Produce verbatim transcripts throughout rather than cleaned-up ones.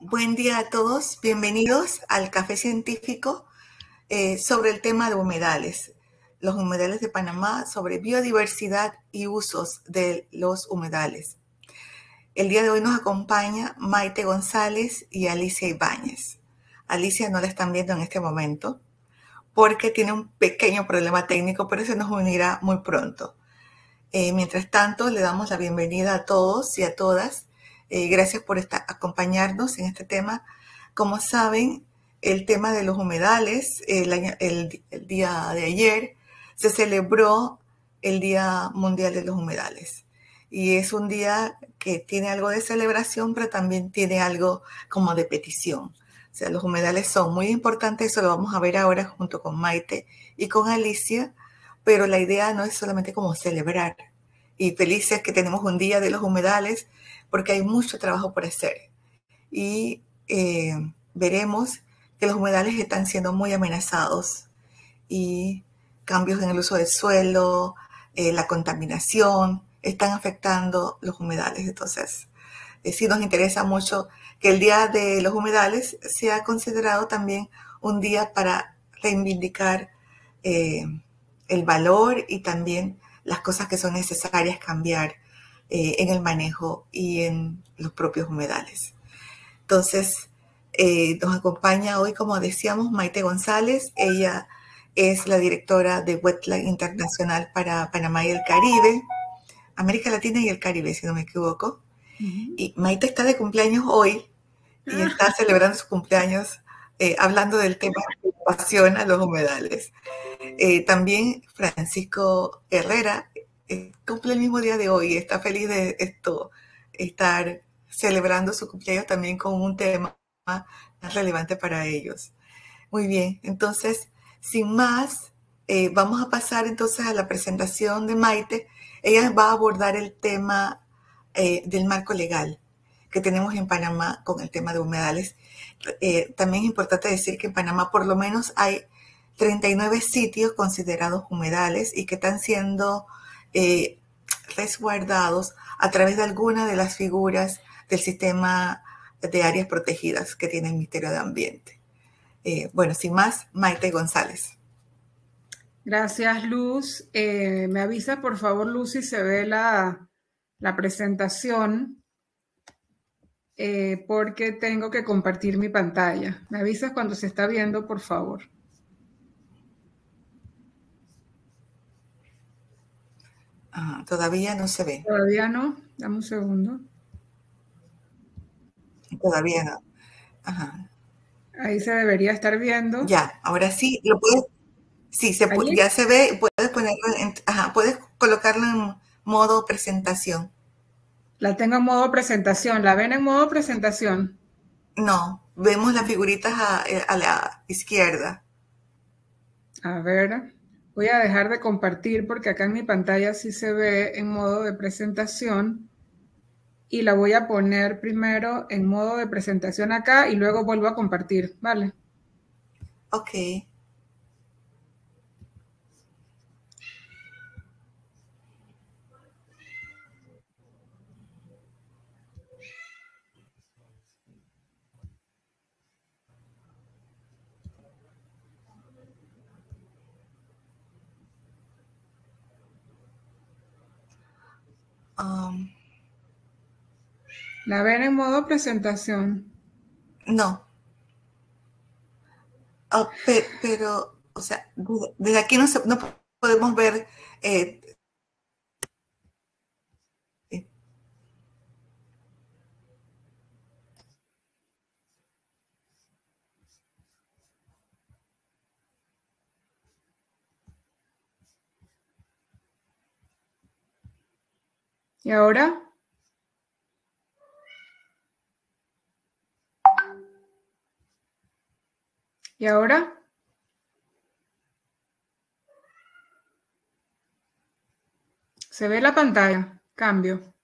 Buen día a todos, bienvenidos al Café Científico eh, sobre el tema de humedales, los humedales de Panamá, sobre biodiversidad y usos de los humedales. El día de hoy nos acompaña Maité González y Alicia Ibáñez. Alicia no la están viendo en este momento porque tiene un pequeño problema técnico, pero se nos unirá muy pronto. Eh, mientras tanto, le damos la bienvenida a todos y a todas. Eh, gracias por estar, acompañarnos en este tema. Como saben, el tema de los humedales, el, año, el, el día de ayer se celebró el Día Mundial de los Humedales. Y es un día que tiene algo de celebración, pero también tiene algo como de petición. O sea, los humedales son muy importantes, eso lo vamos a ver ahora junto con Maité y con Alicia, pero la idea no es solamente como celebrar. Y felices que tenemos un Día de los Humedales, porque hay mucho trabajo por hacer. Y eh, veremos que los humedales están siendo muy amenazados y cambios en el uso del suelo, eh, la contaminación, están afectando los humedales. Entonces, eh, sí nos interesa mucho que el Día de los Humedales sea considerado también un día para reivindicar eh, el valor y también las cosas que son necesarias cambiar Eh, en el manejo y en los propios humedales. Entonces, eh, nos acompaña hoy, como decíamos, Maité González. Ella es la directora de Wetland Internacional para Panamá y el Caribe, América Latina y el Caribe, si no me equivoco. Uh-huh. Y Maité está de cumpleaños hoy y está celebrando su cumpleaños eh, hablando del tema que apasiona los humedales. Eh, también Francisco Herrera cumple el mismo día de hoy, está feliz de esto, estar celebrando su cumpleaños también con un tema relevante para ellos. Muy bien, entonces, sin más, eh, vamos a pasar entonces a la presentación de Maité. Ella va a abordar el tema eh, del marco legal que tenemos en Panamá con el tema de humedales. Eh, también es importante decir que en Panamá por lo menos hay treinta y nueve sitios considerados humedales y que están siendo Eh, resguardados a través de alguna de las figuras del sistema de áreas protegidas que tiene el Ministerio de Ambiente. Eh, bueno, sin más, Maité González. Gracias, Luz. Eh, me avisa, por favor, Luz, si se ve la, la presentación, eh, porque tengo que compartir mi pantalla. Me avisas cuando se está viendo, por favor. Ah, todavía no se ve. Todavía no. Dame un segundo. Todavía no. Ajá. Ahí se debería estar viendo. Ya, ahora sí. Lo puedes, sí, se, ya se ve. Puedes ponerlo en, ajá, puedes colocarlo en modo presentación. La tengo en modo presentación. ¿La ven en modo presentación? No. Vemos las figuritas a, a la izquierda. A ver. Voy a dejar de compartir porque acá en mi pantalla sí se ve en modo de presentación y la voy a poner primero en modo de presentación acá y luego vuelvo a compartir, ¿vale? Ok. Um, ¿La ven en modo presentación? No. Oh, pe, pero, o sea, desde aquí no, se, no podemos ver. Eh, eh. ¿Y ahora? ¿Y ahora? ¿Se ve la pantalla? Cambio.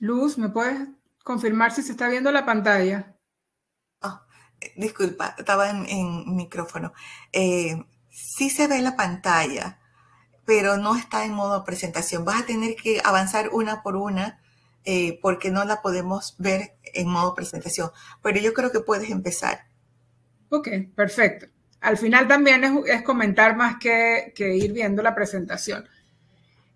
Luz, ¿me puedes confirmar si se está viendo la pantalla? Disculpa, estaba en, en micrófono. Eh, sí se ve la pantalla, pero no está en modo presentación. Vas a tener que avanzar una por una eh, porque no la podemos ver en modo presentación. Pero yo creo que puedes empezar. Ok, perfecto. Al final también es, es comentar más que, que ir viendo la presentación.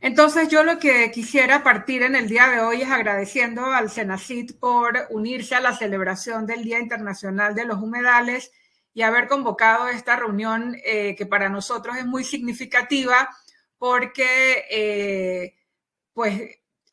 Entonces, yo lo que quisiera partir en el día de hoy es agradeciendo al SENACYT por unirse a la celebración del Día Internacional de los Humedales y haber convocado esta reunión eh, que para nosotros es muy significativa porque eh, pues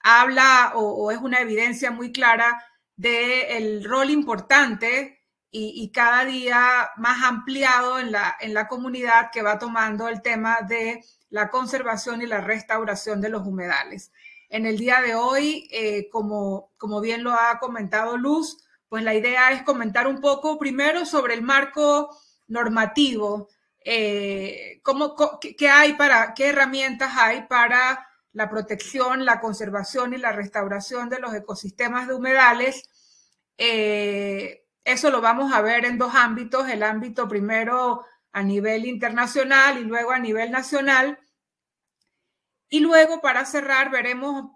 habla o, o es una evidencia muy clara del rol importante y, y cada día más ampliado en la, en la comunidad que va tomando el tema de la conservación y la restauración de los humedales. En el día de hoy, eh, como, como bien lo ha comentado Luz, pues la idea es comentar un poco primero sobre el marco normativo, eh, cómo, qué, qué hay para, qué herramientas hay para la protección, la conservación y la restauración de los ecosistemas de humedales. Eh, eso lo vamos a ver en dos ámbitos, el ámbito primero a nivel internacional y luego a nivel nacional. Y luego, para cerrar, veremos,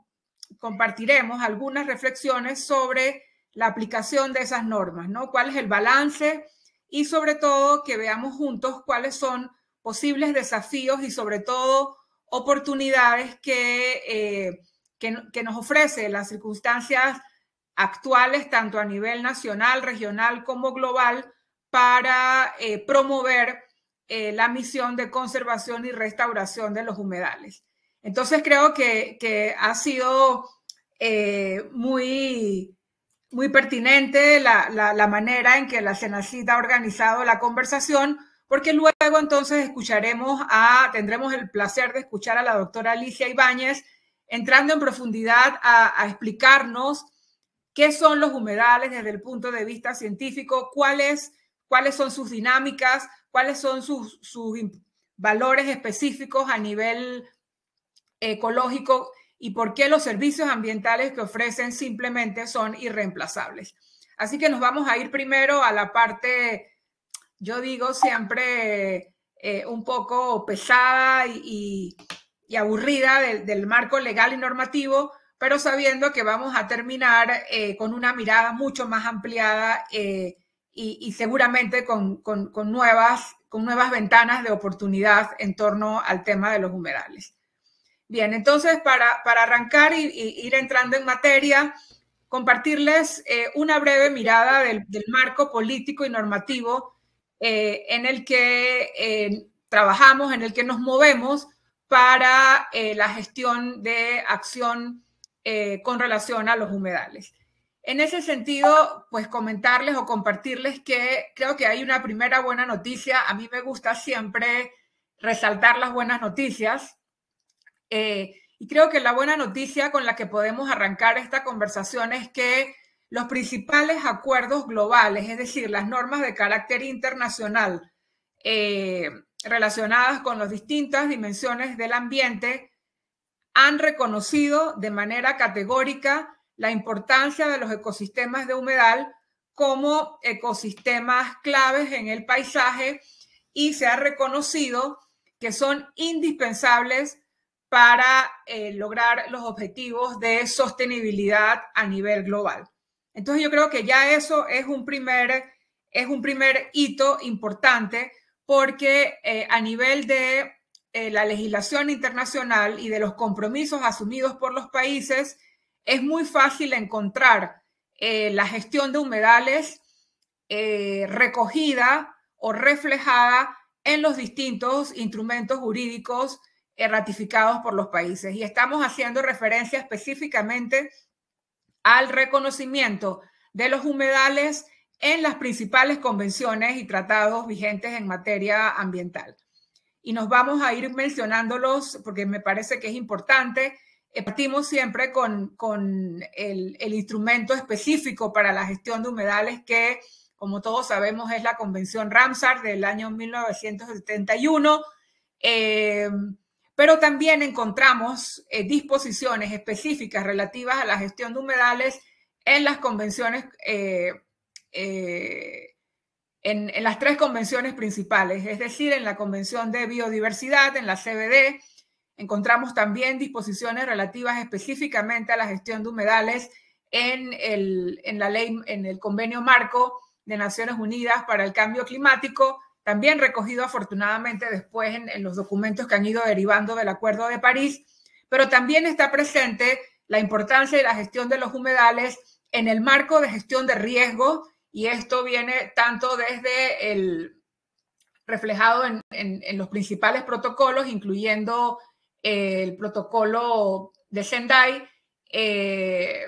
compartiremos algunas reflexiones sobre la aplicación de esas normas, ¿no? ¿Cuál es el balance? Y sobre todo que veamos juntos cuáles son posibles desafíos y sobre todo oportunidades que, eh, que, que nos ofrece las circunstancias actuales, tanto a nivel nacional, regional como global, para eh, promover eh, la misión de conservación y restauración de los humedales. Entonces creo que, que ha sido eh, muy, muy pertinente la, la, la manera en que la SENACYT ha organizado la conversación, porque luego entonces escucharemos a, tendremos el placer de escuchar a la doctora Alicia Ibáñez entrando en profundidad a, a explicarnos qué son los humedales desde el punto de vista científico, cuál es cuáles son sus dinámicas, cuáles son sus, sus valores específicos a nivel ecológico y por qué los servicios ambientales que ofrecen simplemente son irreemplazables. Así que nos vamos a ir primero a la parte, yo digo siempre eh, un poco pesada y, y aburrida del, del marco legal y normativo, pero sabiendo que vamos a terminar eh, con una mirada mucho más ampliada eh, Y, y seguramente con, con, con, nuevas, con nuevas ventanas de oportunidad en torno al tema de los humedales. Bien, entonces para, para arrancar y, y ir entrando en materia, compartirles eh, una breve mirada del, del marco político y normativo eh, en el que eh, trabajamos, en el que nos movemos para eh, la gestión de acción eh, con relación a los humedales. En ese sentido, pues comentarles o compartirles que creo que hay una primera buena noticia. A mí me gusta siempre resaltar las buenas noticias. Eh, y creo que la buena noticia con la que podemos arrancar esta conversación es que los principales acuerdos globales, es decir, las normas de carácter internacional eh, relacionadas con las distintas dimensiones del ambiente, han reconocido de manera categórica la importancia de los ecosistemas de humedal como ecosistemas claves en el paisaje y se ha reconocido que son indispensables para eh, lograr los objetivos de sostenibilidad a nivel global. Entonces yo creo que ya eso es un primer, es un primer hito importante porque eh, a nivel de eh, la legislación internacional y de los compromisos asumidos por los países, es muy fácil encontrar eh, la gestión de humedales eh, recogida o reflejada en los distintos instrumentos jurídicos eh, ratificados por los países. Y estamos haciendo referencia específicamente al reconocimiento de los humedales en las principales convenciones y tratados vigentes en materia ambiental. Y nos vamos a ir mencionándolos porque me parece que es importante. Partimos siempre con, con el, el instrumento específico para la gestión de humedales que, como todos sabemos, es la Convención Ramsar del año mil novecientos setenta y uno, eh, pero también encontramos eh, disposiciones específicas relativas a la gestión de humedales en las convenciones, eh, eh, en, en las tres convenciones principales, es decir, en la Convención de Biodiversidad, en la C B D, Encontramos también disposiciones relativas específicamente a la gestión de humedales en el, en la ley, en el Convenio Marco de Naciones Unidas para el Cambio Climático, también recogido afortunadamente después en, en los documentos que han ido derivando del Acuerdo de París, pero también está presente la importancia de la gestión de los humedales en el marco de gestión de riesgo, y esto viene tanto desde el reflejado en, en, en los principales protocolos, incluyendo el protocolo de Sendai, eh,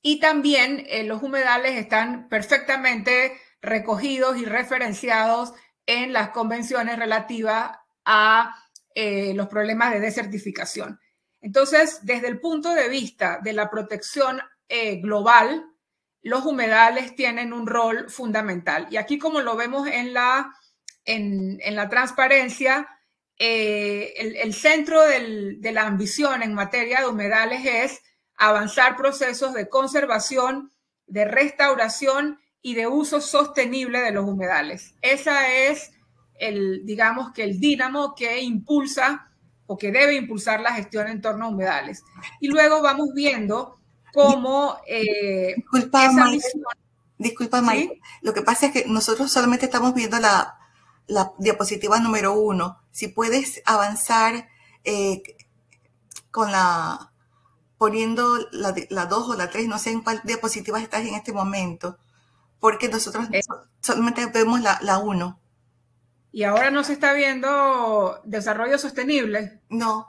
y también eh, los humedales están perfectamente recogidos y referenciados en las convenciones relativas a eh, los problemas de desertificación. Entonces, desde el punto de vista de la protección eh, global, los humedales tienen un rol fundamental. Y aquí, como lo vemos en la, en, en la transparencia, eh, el, el centro del, de la ambición en materia de humedales es avanzar procesos de conservación, de restauración y de uso sostenible de los humedales. Esa es, el, digamos, que el dínamo que impulsa o que debe impulsar la gestión en torno a humedales. Y luego vamos viendo cómo... Eh, disculpa, Maite, disculpa, Maite. ¿Sí? Lo que pasa es que nosotros solamente estamos viendo la, la diapositiva número uno. Si puedes avanzar eh, con la... poniendo la, la dos o la tres, no sé en cuál diapositiva estás en este momento, porque nosotros eh, solamente vemos la uno. ¿Y ahora no se está viendo desarrollo sostenible? No.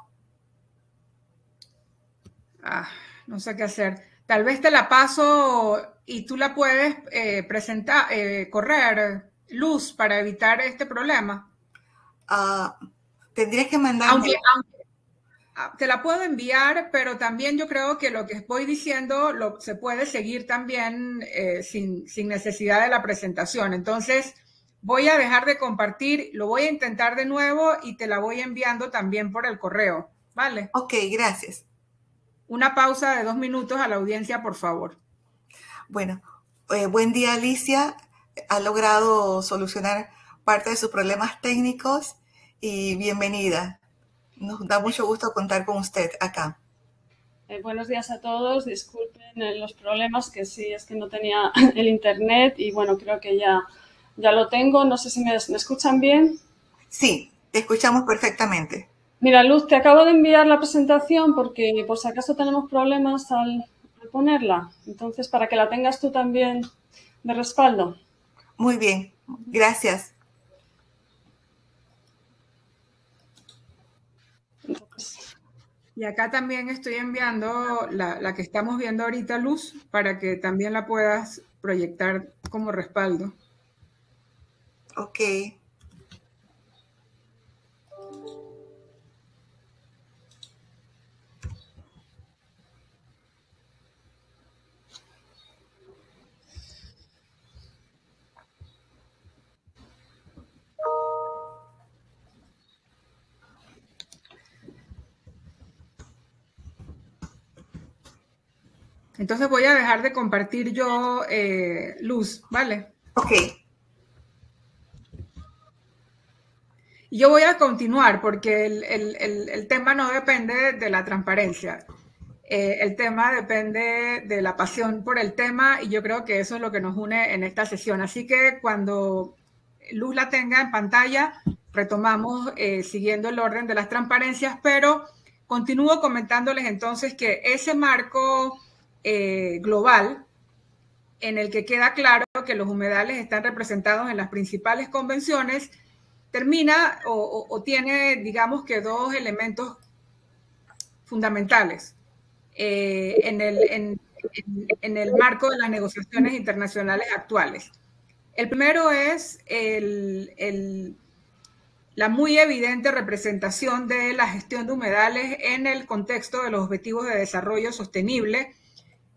Ah, no sé qué hacer. Tal vez te la paso y tú la puedes eh, presentar, eh, correr, Luz, para evitar este problema. Ah, tendrías que mandar... Aunque, aunque te la puedo enviar, pero también yo creo que lo que estoy diciendo lo, se puede seguir también eh, sin, sin necesidad de la presentación. Entonces, voy a dejar de compartir, lo voy a intentar de nuevo y te la voy enviando también por el correo, ¿vale? Ok, gracias. Una pausa de dos minutos a la audiencia, por favor. Bueno, eh, buen día, Alicia. Ha logrado solucionar parte de sus problemas técnicos y bienvenida. Nos da mucho gusto contar con usted acá. Eh, buenos días a todos. Disculpen eh, los problemas, que sí, es que no tenía el internet y bueno, creo que ya, ya lo tengo. No sé si me, me escuchan bien. Sí, te escuchamos perfectamente. Mira, Luz, te acabo de enviar la presentación porque por si acaso tenemos problemas al, al ponerla. Entonces, para que la tengas tú también de respaldo. Muy bien, gracias. Y acá también estoy enviando la, la que estamos viendo ahorita, Luz, para que también la puedas proyectar como respaldo. Ok. Entonces voy a dejar de compartir yo, eh, Luz, ¿vale? Ok. Y yo voy a continuar porque el, el, el, el tema no depende de la transparencia. Eh, el tema depende de la pasión por el tema y yo creo que eso es lo que nos une en esta sesión. Así que cuando Luz la tenga en pantalla, retomamos eh, siguiendo el orden de las transparencias, pero continúo comentándoles entonces que ese marco... Eh, global, en el que queda claro que los humedales están representados en las principales convenciones, termina o, o, o tiene, digamos que dos elementos fundamentales eh, en, el, en, en, en el marco de las negociaciones internacionales actuales. El primero es el, el, la muy evidente representación de la gestión de humedales en el contexto de los Objetivos de Desarrollo Sostenible.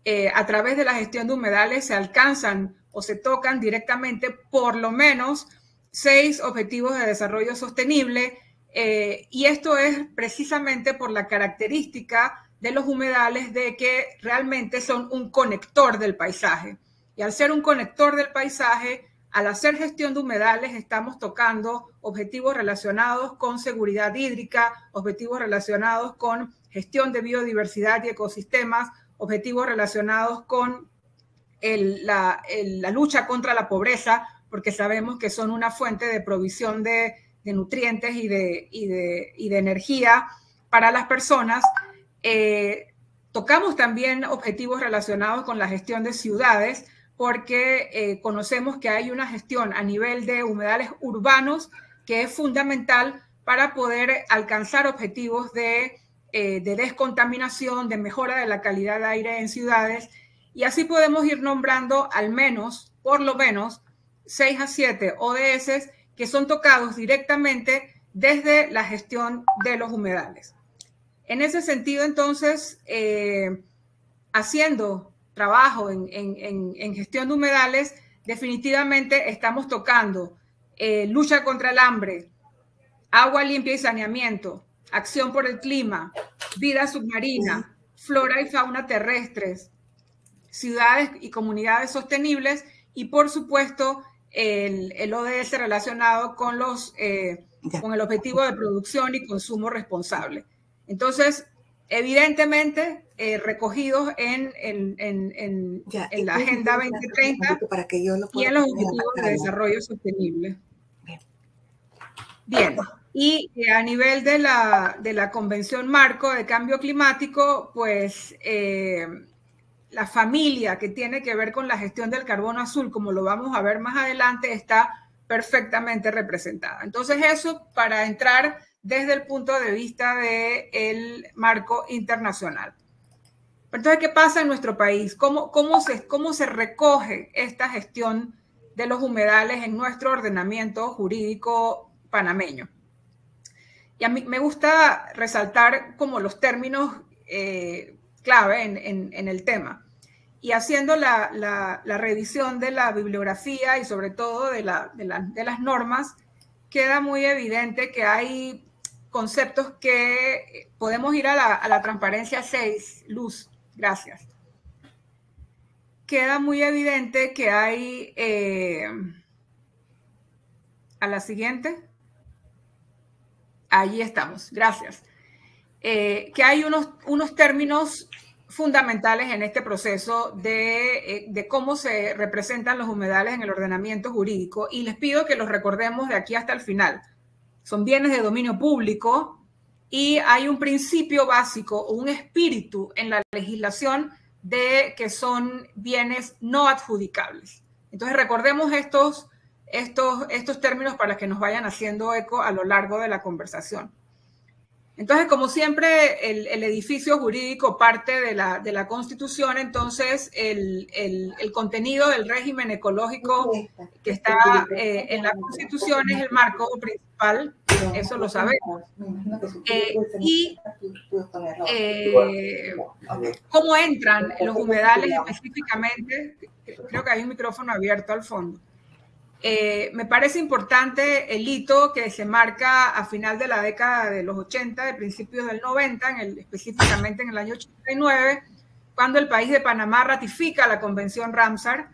Eh, a través de la gestión de humedales se alcanzan o se tocan directamente por lo menos seis objetivos de desarrollo sostenible eh, y esto es precisamente por la característica de los humedales de que realmente son un conector del paisaje y al ser un conector del paisaje Al hacer gestión de humedales estamos tocando objetivos relacionados con seguridad hídrica, objetivos relacionados con gestión de biodiversidad y ecosistemas, objetivos relacionados con el, la, el, la lucha contra la pobreza, porque sabemos que son una fuente de provisión de, de nutrientes y de, y, de, y de energía para las personas. Eh, tocamos también objetivos relacionados con la gestión de ciudades, porque eh, conocemos que hay una gestión a nivel de humedales urbanos que es fundamental para poder alcanzar objetivos de, eh, de descontaminación, de mejora de la calidad de aire en ciudades. Y así podemos ir nombrando al menos, por lo menos, seis a siete O D S que son tocados directamente desde la gestión de los humedales. En ese sentido, entonces, eh, haciendo trabajo en, en, en gestión de humedales, definitivamente estamos tocando eh, lucha contra el hambre, agua limpia y saneamiento, acción por el clima, vida submarina, flora y fauna terrestres, ciudades y comunidades sostenibles y, por supuesto, el, el O D S relacionado con, los, eh, con el objetivo de producción y consumo responsable. Entonces, evidentemente, eh, recogidos en, en, en, en, ya, en la Agenda dos mil treinta para que yo lo pueda y en los Objetivos de Desarrollo Sostenible. Bien, Bien. y eh, a nivel de la, de la Convención Marco de Cambio Climático, pues eh, la familia que tiene que ver con la gestión del carbono azul, como lo vamos a ver más adelante, está perfectamente representada. Entonces, eso para entrar desde el punto de vista del marco internacional. Entonces, ¿qué pasa en nuestro país? ¿Cómo, cómo, se, cómo se recoge esta gestión de los humedales en nuestro ordenamiento jurídico panameño? Y a mí me gusta resaltar como los términos eh, clave en, en, en el tema. Y haciendo la, la, la revisión de la bibliografía y sobre todo de, la, de, la, de las normas, queda muy evidente que hay conceptos que podemos ir a la, a la transparencia seis, Luz, gracias. Queda muy evidente que hay, eh, a la siguiente, allí estamos, gracias, eh, que hay unos, unos términos fundamentales en este proceso de, de cómo se representan los humedales en el ordenamiento jurídico, y les pido que los recordemos de aquí hasta el final. Son bienes de dominio público y hay un principio básico o un espíritu en la legislación de que son bienes no adjudicables. Entonces recordemos estos, estos, estos términos para que nos vayan haciendo eco a lo largo de la conversación. Entonces, como siempre, el, el edificio jurídico parte de la, de la Constitución, entonces el, el, el contenido del régimen ecológico que está eh, en la Constitución es el marco principal, eso lo sabemos. Eh, y eh, cómo entran los humedales específicamente, creo que hay un micrófono abierto al fondo. Eh, me parece importante el hito que se marca a final de la década de los ochenta, de principios del noventa, en el, específicamente en el año ochenta y nueve, cuando el país de Panamá ratifica la Convención Ramsar.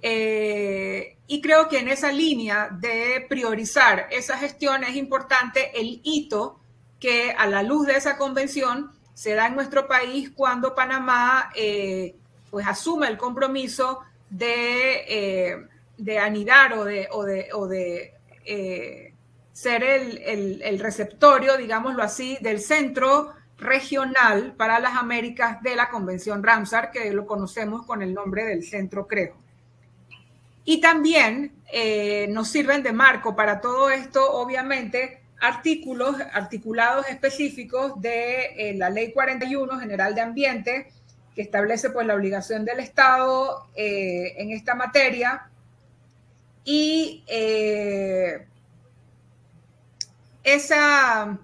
Eh, y creo que en esa línea de priorizar esa gestión es importante el hito que a la luz de esa convención se da en nuestro país cuando Panamá eh, pues asume el compromiso de... Eh, de anidar o de, o de, o de eh, ser el, el, el receptorio, digámoslo así, del Centro Regional para las Américas de la Convención Ramsar, que lo conocemos con el nombre del Centro CREJO. Y también eh, nos sirven de marco para todo esto, obviamente, artículos, articulados específicos de eh, la Ley cuarenta y uno General de Ambiente, que establece pues, la obligación del Estado eh, en esta materia. Y eh, esa,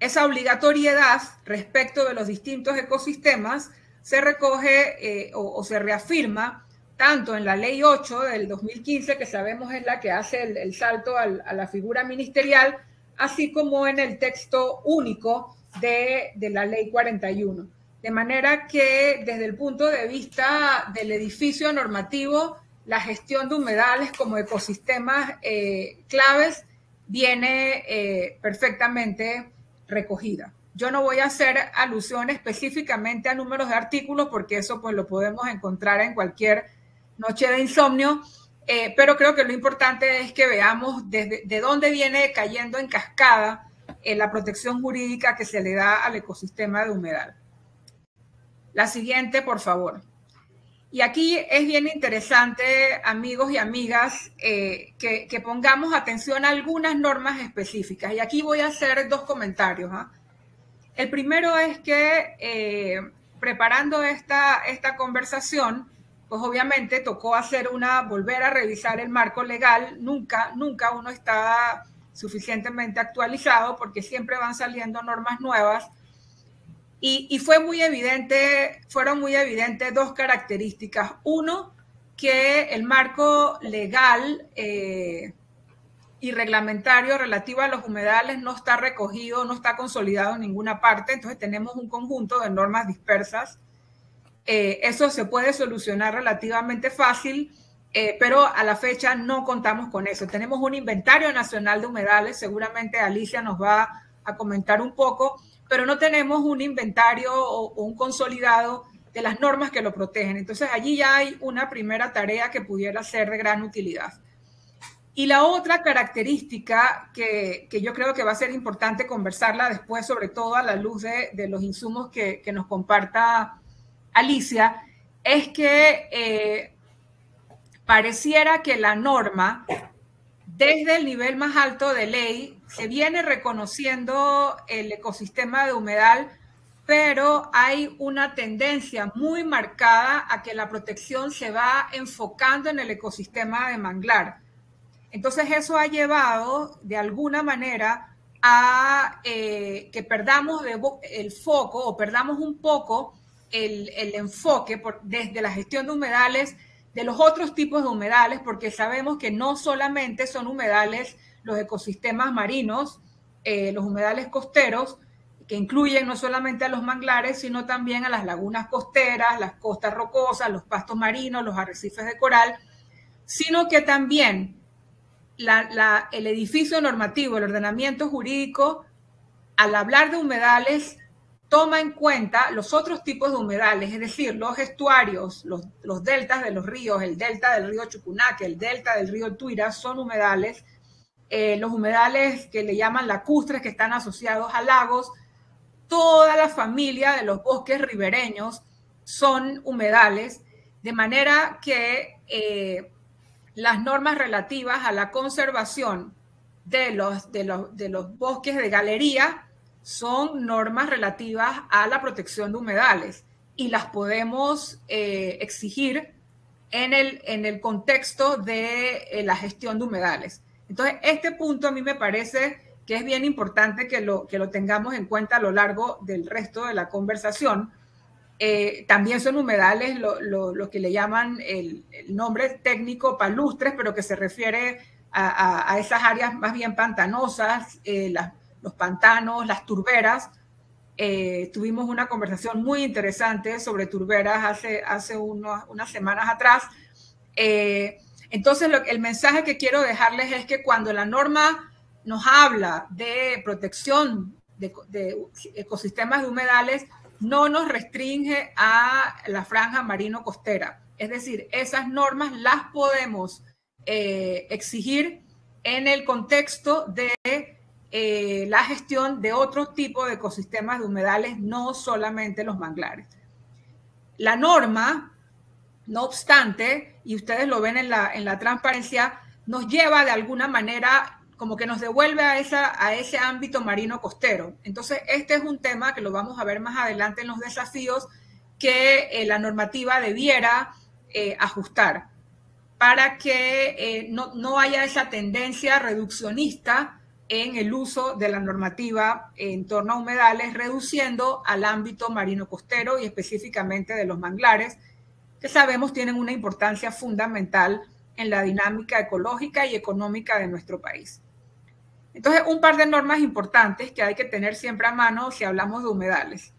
esa obligatoriedad respecto de los distintos ecosistemas se recoge eh, o, o se reafirma tanto en la Ley ocho del dos mil quince, que sabemos es la que hace el, el salto al, a la figura ministerial, así como en el texto único de, de la Ley cuarenta y uno. De manera que desde el punto de vista del edificio normativo la gestión de humedales como ecosistemas eh, claves viene eh, perfectamente recogida. Yo no voy a hacer alusión específicamente a números de artículos porque eso pues lo podemos encontrar en cualquier noche de insomnio, eh, pero creo que lo importante es que veamos desde, de dónde viene cayendo en cascada eh, la protección jurídica que se le da al ecosistema de humedal. La siguiente, por favor. Y aquí es bien interesante, amigos y amigas, eh, que, que pongamos atención a algunas normas específicas. Y aquí voy a hacer dos comentarios. ¿Ah? El primero es que eh, preparando esta, esta conversación, pues obviamente tocó hacer una, volver a revisar el marco legal. Nunca, nunca uno está suficientemente actualizado porque siempre van saliendo normas nuevas. Y, y fue muy evidente, fueron muy evidentes dos características. Uno, que el marco legal eh, y reglamentario relativo a los humedales no está recogido, no está consolidado en ninguna parte, entonces tenemos un conjunto de normas dispersas. Eh, eso se puede solucionar relativamente fácil, eh, pero a la fecha no contamos con eso. Tenemos un inventario nacional de humedales, seguramente Alicia nos va a comentar un poco, pero no tenemos un inventario o, o un consolidado de las normas que lo protegen. Entonces, allí ya hay una primera tarea que pudiera ser de gran utilidad. Y la otra característica que, que yo creo que va a ser importante conversarla después, sobre todo a la luz de, de los insumos que, que nos comparta Alicia, es que eh, pareciera que la norma, desde el nivel más alto de ley, se viene reconociendo el ecosistema de humedal, pero hay una tendencia muy marcada a que la protección se va enfocando en el ecosistema de manglar. Entonces eso ha llevado de alguna manera a eh, que perdamos de el foco o perdamos un poco el, el enfoque por, desde la gestión de humedales, de los otros tipos de humedales, porque sabemos que no solamente son humedales los ecosistemas marinos, eh, los humedales costeros, que incluyen no solamente a los manglares, sino también a las lagunas costeras, las costas rocosas, los pastos marinos, los arrecifes de coral, sino que también la, la, el edificio normativo, el ordenamiento jurídico, al hablar de humedales, toma en cuenta los otros tipos de humedales, es decir, los estuarios, los, los deltas de los ríos, el delta del río Chucunaque, el delta del río Tuira, son humedales. Eh, los humedales que le llaman lacustres, que están asociados a lagos, toda la familia de los bosques ribereños son humedales, de manera que eh, las normas relativas a la conservación de los, de los, de los bosques de galería son normas relativas a la protección de humedales y las podemos eh, exigir en el, en el contexto de eh, la gestión de humedales. Entonces, este punto a mí me parece que es bien importante que lo, que lo tengamos en cuenta a lo largo del resto de la conversación. Eh, también son humedales lo, lo, lo que le llaman el, el nombre técnico palustres, pero que se refiere a, a, a esas áreas más bien pantanosas, eh, las los pantanos, las turberas. Eh, tuvimos una conversación muy interesante sobre turberas hace, hace unos, unas semanas atrás. Eh, entonces, lo, el mensaje que quiero dejarles es que cuando la norma nos habla de protección de, de ecosistemas de humedales, no nos restringe a la franja marino-costera. Es decir, esas normas las podemos eh, exigir en el contexto de Eh, la gestión de otro tipo de ecosistemas de humedales, no solamente los manglares. La norma, no obstante, y ustedes lo ven en la, en la transparencia, nos lleva de alguna manera, como que nos devuelve a, esa, a ese ámbito marino costero. Entonces, este es un tema que lo vamos a ver más adelante en los desafíos que eh, la normativa debiera eh, ajustar para que eh, no, no haya esa tendencia reduccionista en el uso de la normativa en torno a humedales, reduciendo al ámbito marino-costero y específicamente de los manglares, que sabemos tienen una importancia fundamental en la dinámica ecológica y económica de nuestro país. Entonces, un par de normas importantes que hay que tener siempre a mano si hablamos de humedales.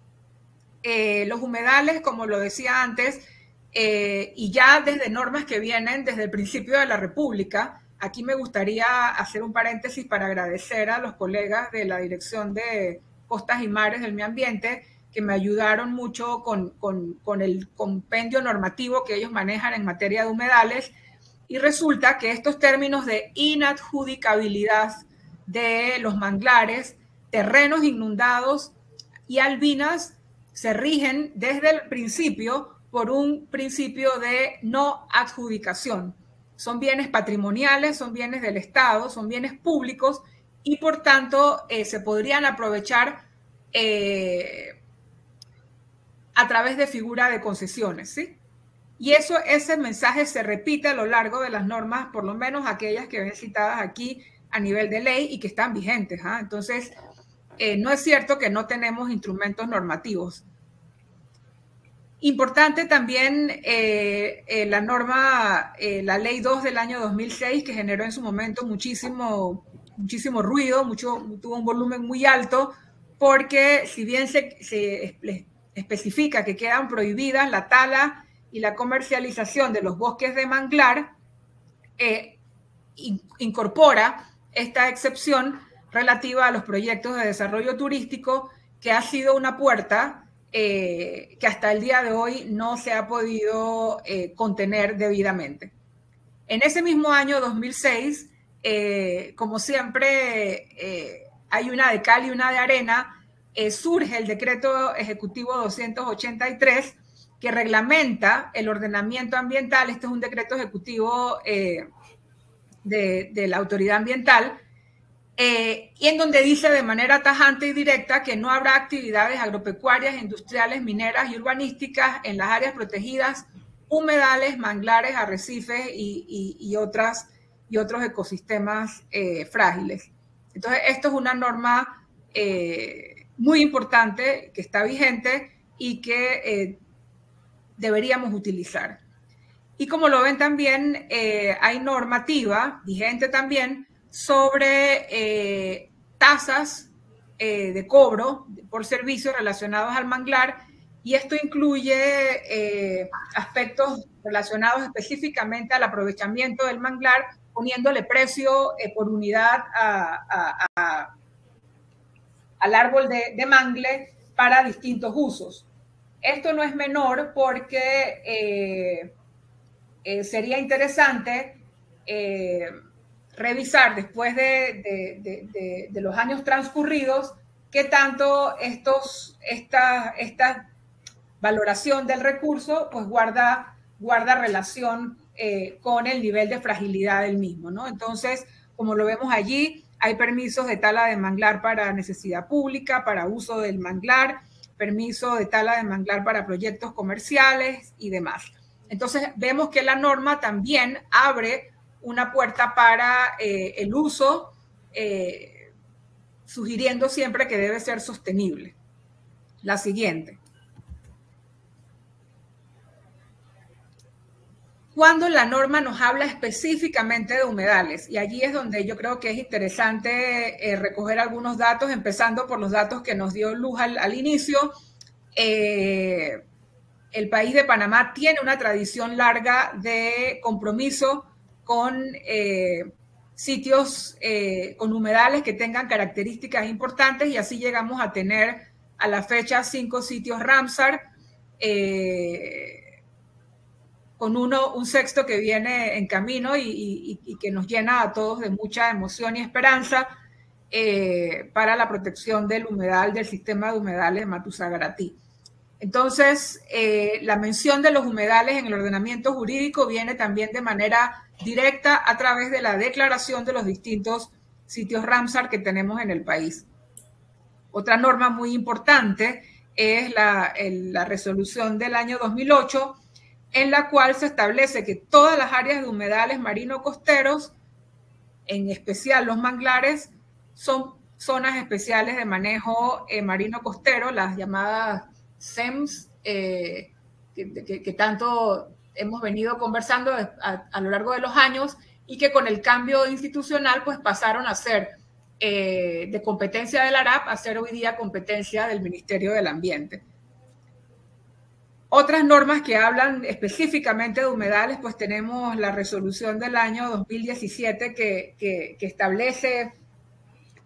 Eh, los humedales, como lo decía antes, eh, y ya desde normas que vienen desde el principio de la República. Aquí me gustaría hacer un paréntesis para agradecer a los colegas de la Dirección de Costas y Mares del Medio Ambiente que me ayudaron mucho con, con, con el compendio normativo que ellos manejan en materia de humedales, y resulta que estos términos de inadjudicabilidad de los manglares, terrenos inundados y albinas se rigen desde el principio por un principio de no adjudicación. Son bienes patrimoniales, son bienes del Estado, son bienes públicos y por tanto eh, se podrían aprovechar eh, a través de figura de concesiones, ¿sí? Y eso, ese mensaje se repite a lo largo de las normas, por lo menos aquellas que ven citadas aquí a nivel de ley y que están vigentes, ¿ah? Entonces, eh, no es cierto que no tenemos instrumentos normativos. Importante también eh, eh, la norma, eh, la ley dos del año dos mil seis, que generó en su momento muchísimo, muchísimo ruido, mucho, tuvo un volumen muy alto, porque si bien se, se especifica que quedan prohibidas la tala y la comercialización de los bosques de manglar, eh, in, incorpora esta excepción relativa a los proyectos de desarrollo turístico, que ha sido una puerta eh, que hasta el día de hoy no se ha podido eh, contener debidamente. En ese mismo año dos mil seis, eh, como siempre eh, hay una de cal y una de arena, eh, surge el decreto ejecutivo doscientos ochenta y tres, que reglamenta el ordenamiento ambiental. Este es un decreto ejecutivo eh, de, de la autoridad ambiental, eh, y en donde dice de manera tajante y directa que no habrá actividades agropecuarias, industriales, mineras y urbanísticas en las áreas protegidas, humedales, manglares, arrecifes y, y, y, otras, y otros ecosistemas eh, frágiles. Entonces, esto es una norma eh, muy importante que está vigente y que eh, deberíamos utilizar. Y como lo ven también, eh, hay normativa vigente también sobre eh, tasas eh, de cobro por servicios relacionados al manglar, y esto incluye eh, aspectos relacionados específicamente al aprovechamiento del manglar, poniéndole precio eh, por unidad a, a, a, al árbol de, de mangle para distintos usos. Esto no es menor porque eh, eh, sería interesante eh, revisar después de, de, de, de, de los años transcurridos qué tanto estos, esta, esta valoración del recurso pues guarda, guarda relación eh, con el nivel de fragilidad del mismo, ¿no? Entonces, como lo vemos allí, hay permisos de tala de manglar para necesidad pública, para uso del manglar, permiso de tala de manglar para proyectos comerciales y demás. Entonces, vemos que la norma también abre una puerta para eh, el uso, eh, sugiriendo siempre que debe ser sostenible. La siguiente. Cuando la norma nos habla específicamente de humedales, y allí es donde yo creo que es interesante eh, recoger algunos datos, empezando por los datos que nos dio Luz al, al inicio. Eh, el país de Panamá tiene una tradición larga de compromiso con eh, sitios, eh, con humedales que tengan características importantes, y así llegamos a tener a la fecha cinco sitios Ramsar, eh, con uno, un sexto que viene en camino y, y, y que nos llena a todos de mucha emoción y esperanza eh, para la protección del humedal, del sistema de humedales de Matusagaratí. Entonces, eh, la mención de los humedales en el ordenamiento jurídico viene también de manera directa a través de la declaración de los distintos sitios Ramsar que tenemos en el país. Otra norma muy importante es la, el, la resolución del año dos mil ocho, en la cual se establece que todas las áreas de humedales marino-costeros, en especial los manglares, son zonas especiales de manejo eh, marino-costero, las llamadas S E M S, eh, que, que, que tanto hemos venido conversando a, a lo largo de los años, y que con el cambio institucional pues pasaron a ser eh, de competencia del A R A P a ser hoy día competencia del Ministerio del Ambiente. Otras normas que hablan específicamente de humedales, pues tenemos la resolución del año dos mil diecisiete que, que, que establece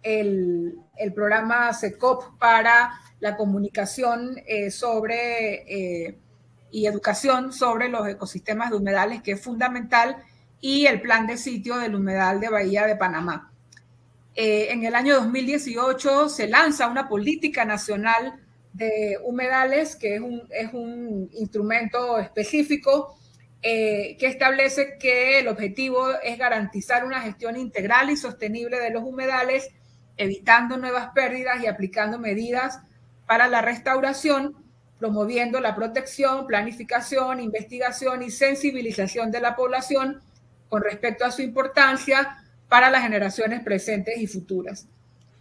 el, el programa SECOP para la comunicación eh, sobre eh, y educación sobre los ecosistemas de humedales, que es fundamental, y el plan de sitio del humedal de Bahía de Panamá. Eh, en el año dos mil dieciocho se lanza una política nacional de humedales, que es un, es un instrumento específico eh, que establece que el objetivo es garantizar una gestión integral y sostenible de los humedales, evitando nuevas pérdidas y aplicando medidas para la restauración, promoviendo la protección, planificación, investigación y sensibilización de la población con respecto a su importancia para las generaciones presentes y futuras.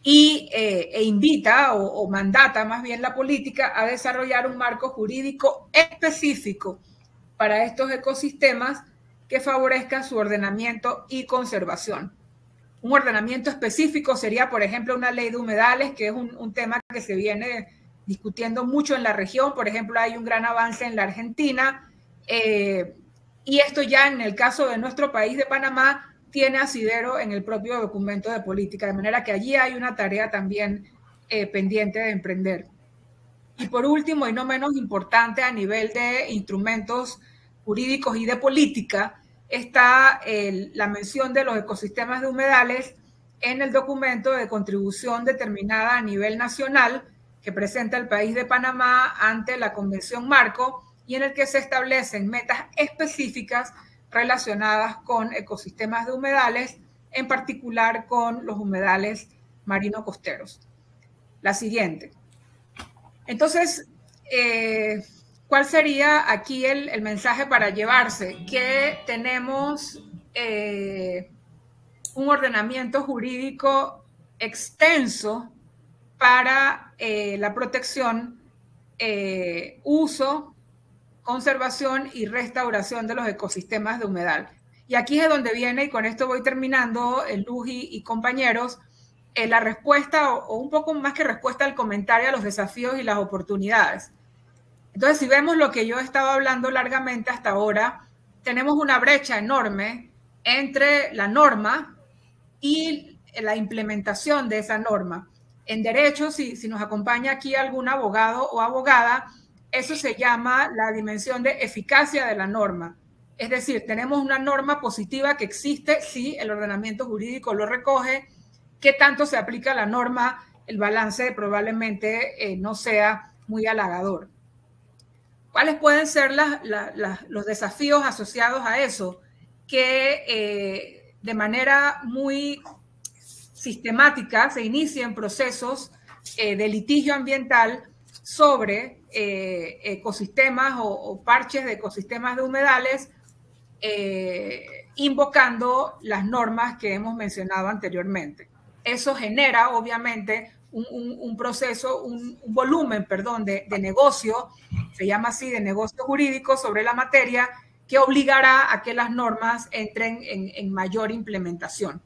Y eh, e invita o, o mandata más bien la política a desarrollar un marco jurídico específico para estos ecosistemas que favorezca su ordenamiento y conservación. Un ordenamiento específico sería, por ejemplo, una ley de humedales, que es un, un tema que se viene discutiendo mucho en la región. Por ejemplo, hay un gran avance en la Argentina eh, y esto ya en el caso de nuestro país de Panamá tiene asidero en el propio documento de política, de manera que allí hay una tarea también eh, pendiente de emprender. Y por último, y no menos importante a nivel de instrumentos jurídicos y de política, está el, la mención de los ecosistemas de humedales en el documento de contribución determinada a nivel nacional que presenta el país de Panamá ante la Convención Marco, y en el que se establecen metas específicas relacionadas con ecosistemas de humedales, en particular con los humedales marino-costeros. La siguiente. Entonces, eh, ¿cuál sería aquí el, el mensaje para llevarse? Que tenemos eh, un ordenamiento jurídico extenso para eh, la protección, eh, uso, conservación y restauración de los ecosistemas de humedal. Y aquí es donde viene, y con esto voy terminando, Luz y, y compañeros, eh, la respuesta, o, o un poco más que respuesta, al comentario a los desafíos y las oportunidades. Entonces, si vemos lo que yo he estado hablando largamente hasta ahora, tenemos una brecha enorme entre la norma y la implementación de esa norma. En derecho, si, si nos acompaña aquí algún abogado o abogada, eso se llama la dimensión de eficacia de la norma. Es decir, tenemos una norma positiva que existe, sí, el ordenamiento jurídico lo recoge. ¿Qué tanto se aplica la norma? El balance probablemente eh, no sea muy halagador. ¿Cuáles pueden ser las, las, las, los desafíos asociados a eso? Que eh, de manera muy sistemática se inicien procesos eh, de litigio ambiental sobre eh, ecosistemas o, o parches de ecosistemas de humedales, eh, invocando las normas que hemos mencionado anteriormente. Eso genera, obviamente, un, un, un proceso, un, un volumen, perdón, de, de negocio, se llama así, de negocio jurídico sobre la materia, que obligará a que las normas entren en, en mayor implementación.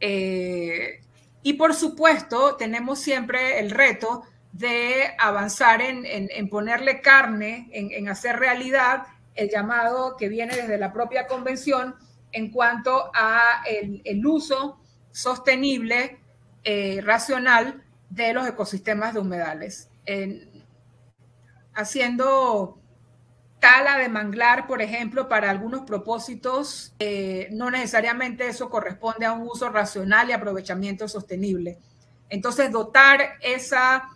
Eh, y, por supuesto, tenemos siempre el reto de avanzar en, en, en ponerle carne, en, en hacer realidad el llamado que viene desde la propia convención en cuanto a el, el uso sostenible, eh, racional de los ecosistemas de humedales. En, haciendo tala de manglar, por ejemplo, para algunos propósitos, eh, no necesariamente eso corresponde a un uso racional y aprovechamiento sostenible. Entonces, dotar esa...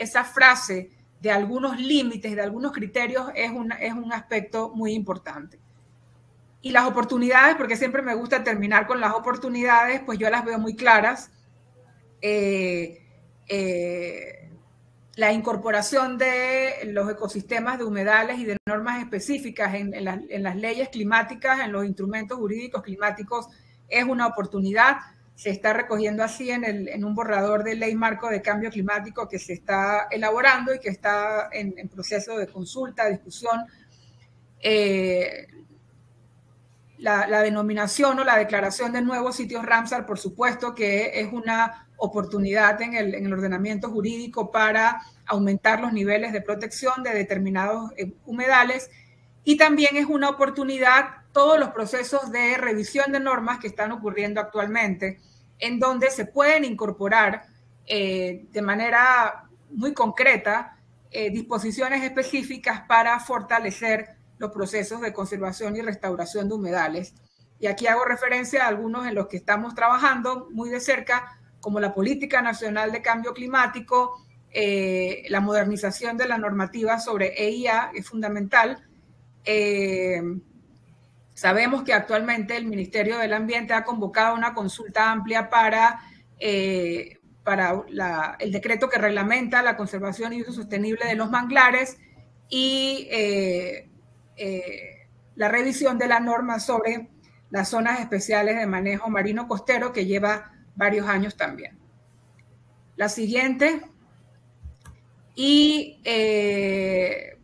Esa frase de algunos límites, de algunos criterios, es un, es un aspecto muy importante. Y las oportunidades, porque siempre me gusta terminar con las oportunidades, pues yo las veo muy claras. Eh, eh, la incorporación de los ecosistemas de humedales y de normas específicas en, en, la, en las leyes climáticas, en los instrumentos jurídicos climáticos, es una oportunidad. Se está recogiendo así en, el, en un borrador de ley marco de cambio climático que se está elaborando y que está en, en proceso de consulta, discusión. Eh, la, la denominación o la declaración de nuevos sitios Ramsar, por supuesto que es una oportunidad en el, en el ordenamiento jurídico para aumentar los niveles de protección de determinados eh, humedales, y también es una oportunidad todos los procesos de revisión de normas que están ocurriendo actualmente, en donde se pueden incorporar eh, de manera muy concreta eh, disposiciones específicas para fortalecer los procesos de conservación y restauración de humedales. Y aquí hago referencia a algunos en los que estamos trabajando muy de cerca, como la Política Nacional de Cambio Climático, eh, la modernización de la normativa sobre E I A es fundamental. Eh, sabemos que actualmente el Ministerio del Ambiente ha convocado una consulta amplia para, eh, para la, el decreto que reglamenta la conservación y uso sostenible de los manglares y eh, eh, la revisión de la norma sobre las zonas especiales de manejo marino costero, que lleva varios años también. La siguiente. Y eh,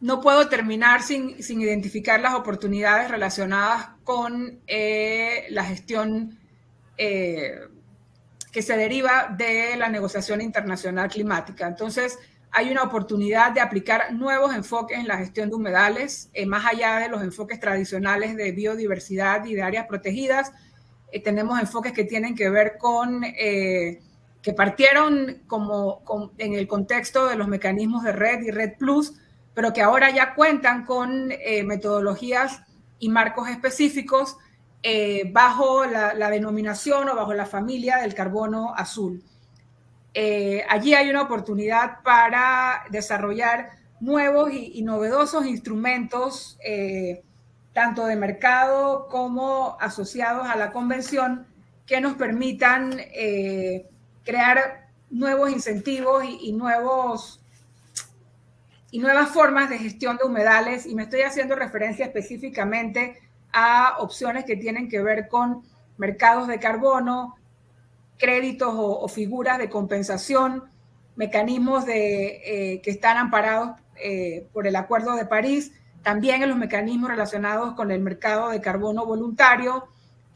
no puedo terminar sin, sin identificar las oportunidades relacionadas con eh, la gestión eh, que se deriva de la negociación internacional climática. Entonces, hay una oportunidad de aplicar nuevos enfoques en la gestión de humedales, eh, más allá de los enfoques tradicionales de biodiversidad y de áreas protegidas. Eh, tenemos enfoques que tienen que ver con, eh, que partieron como, con, en el contexto de los mecanismos de Red y Red Plus, pero que ahora ya cuentan con eh, metodologías y marcos específicos eh, bajo la, la denominación o bajo la familia del carbono azul. Eh, allí hay una oportunidad para desarrollar nuevos y, y novedosos instrumentos eh, tanto de mercado como asociados a la convención, que nos permitan eh, crear nuevos incentivos y, y, nuevos, y nuevas formas de gestión de humedales. Y me estoy haciendo referencia específicamente a opciones que tienen que ver con mercados de carbono, créditos o, o figuras de compensación, mecanismos de, eh, que están amparados eh, por el Acuerdo de París, también en los mecanismos relacionados con el mercado de carbono voluntario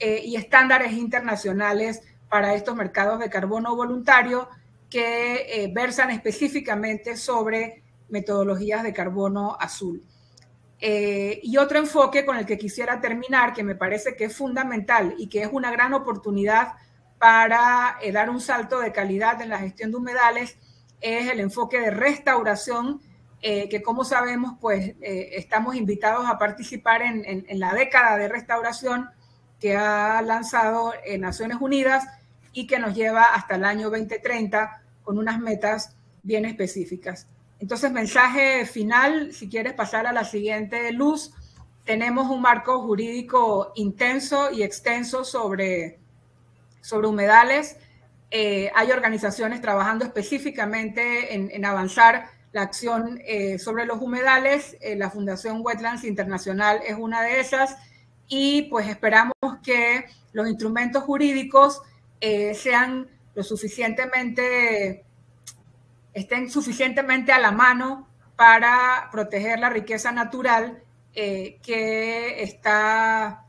eh, y estándares internacionales para estos mercados de carbono voluntario que eh, versan específicamente sobre metodologías de carbono azul. Eh, y otro enfoque con el que quisiera terminar, que me parece que es fundamental y que es una gran oportunidad para eh, dar un salto de calidad en la gestión de humedales, es el enfoque de restauración, Eh, que como sabemos, pues eh, estamos invitados a participar en, en, en la década de restauración que ha lanzado eh, Naciones Unidas y que nos lleva hasta el año veinte treinta con unas metas bien específicas. Entonces, mensaje final, si quieres pasar a la siguiente, Luz, tenemos un marco jurídico intenso y extenso sobre, sobre humedales. Eh, hay organizaciones trabajando específicamente en, en avanzar la acción eh, sobre los humedales. Eh, la Fundación Wetlands Internacional es una de esas, y pues esperamos que los instrumentos jurídicos eh, sean lo suficientemente, estén suficientemente a la mano para proteger la riqueza natural eh, que está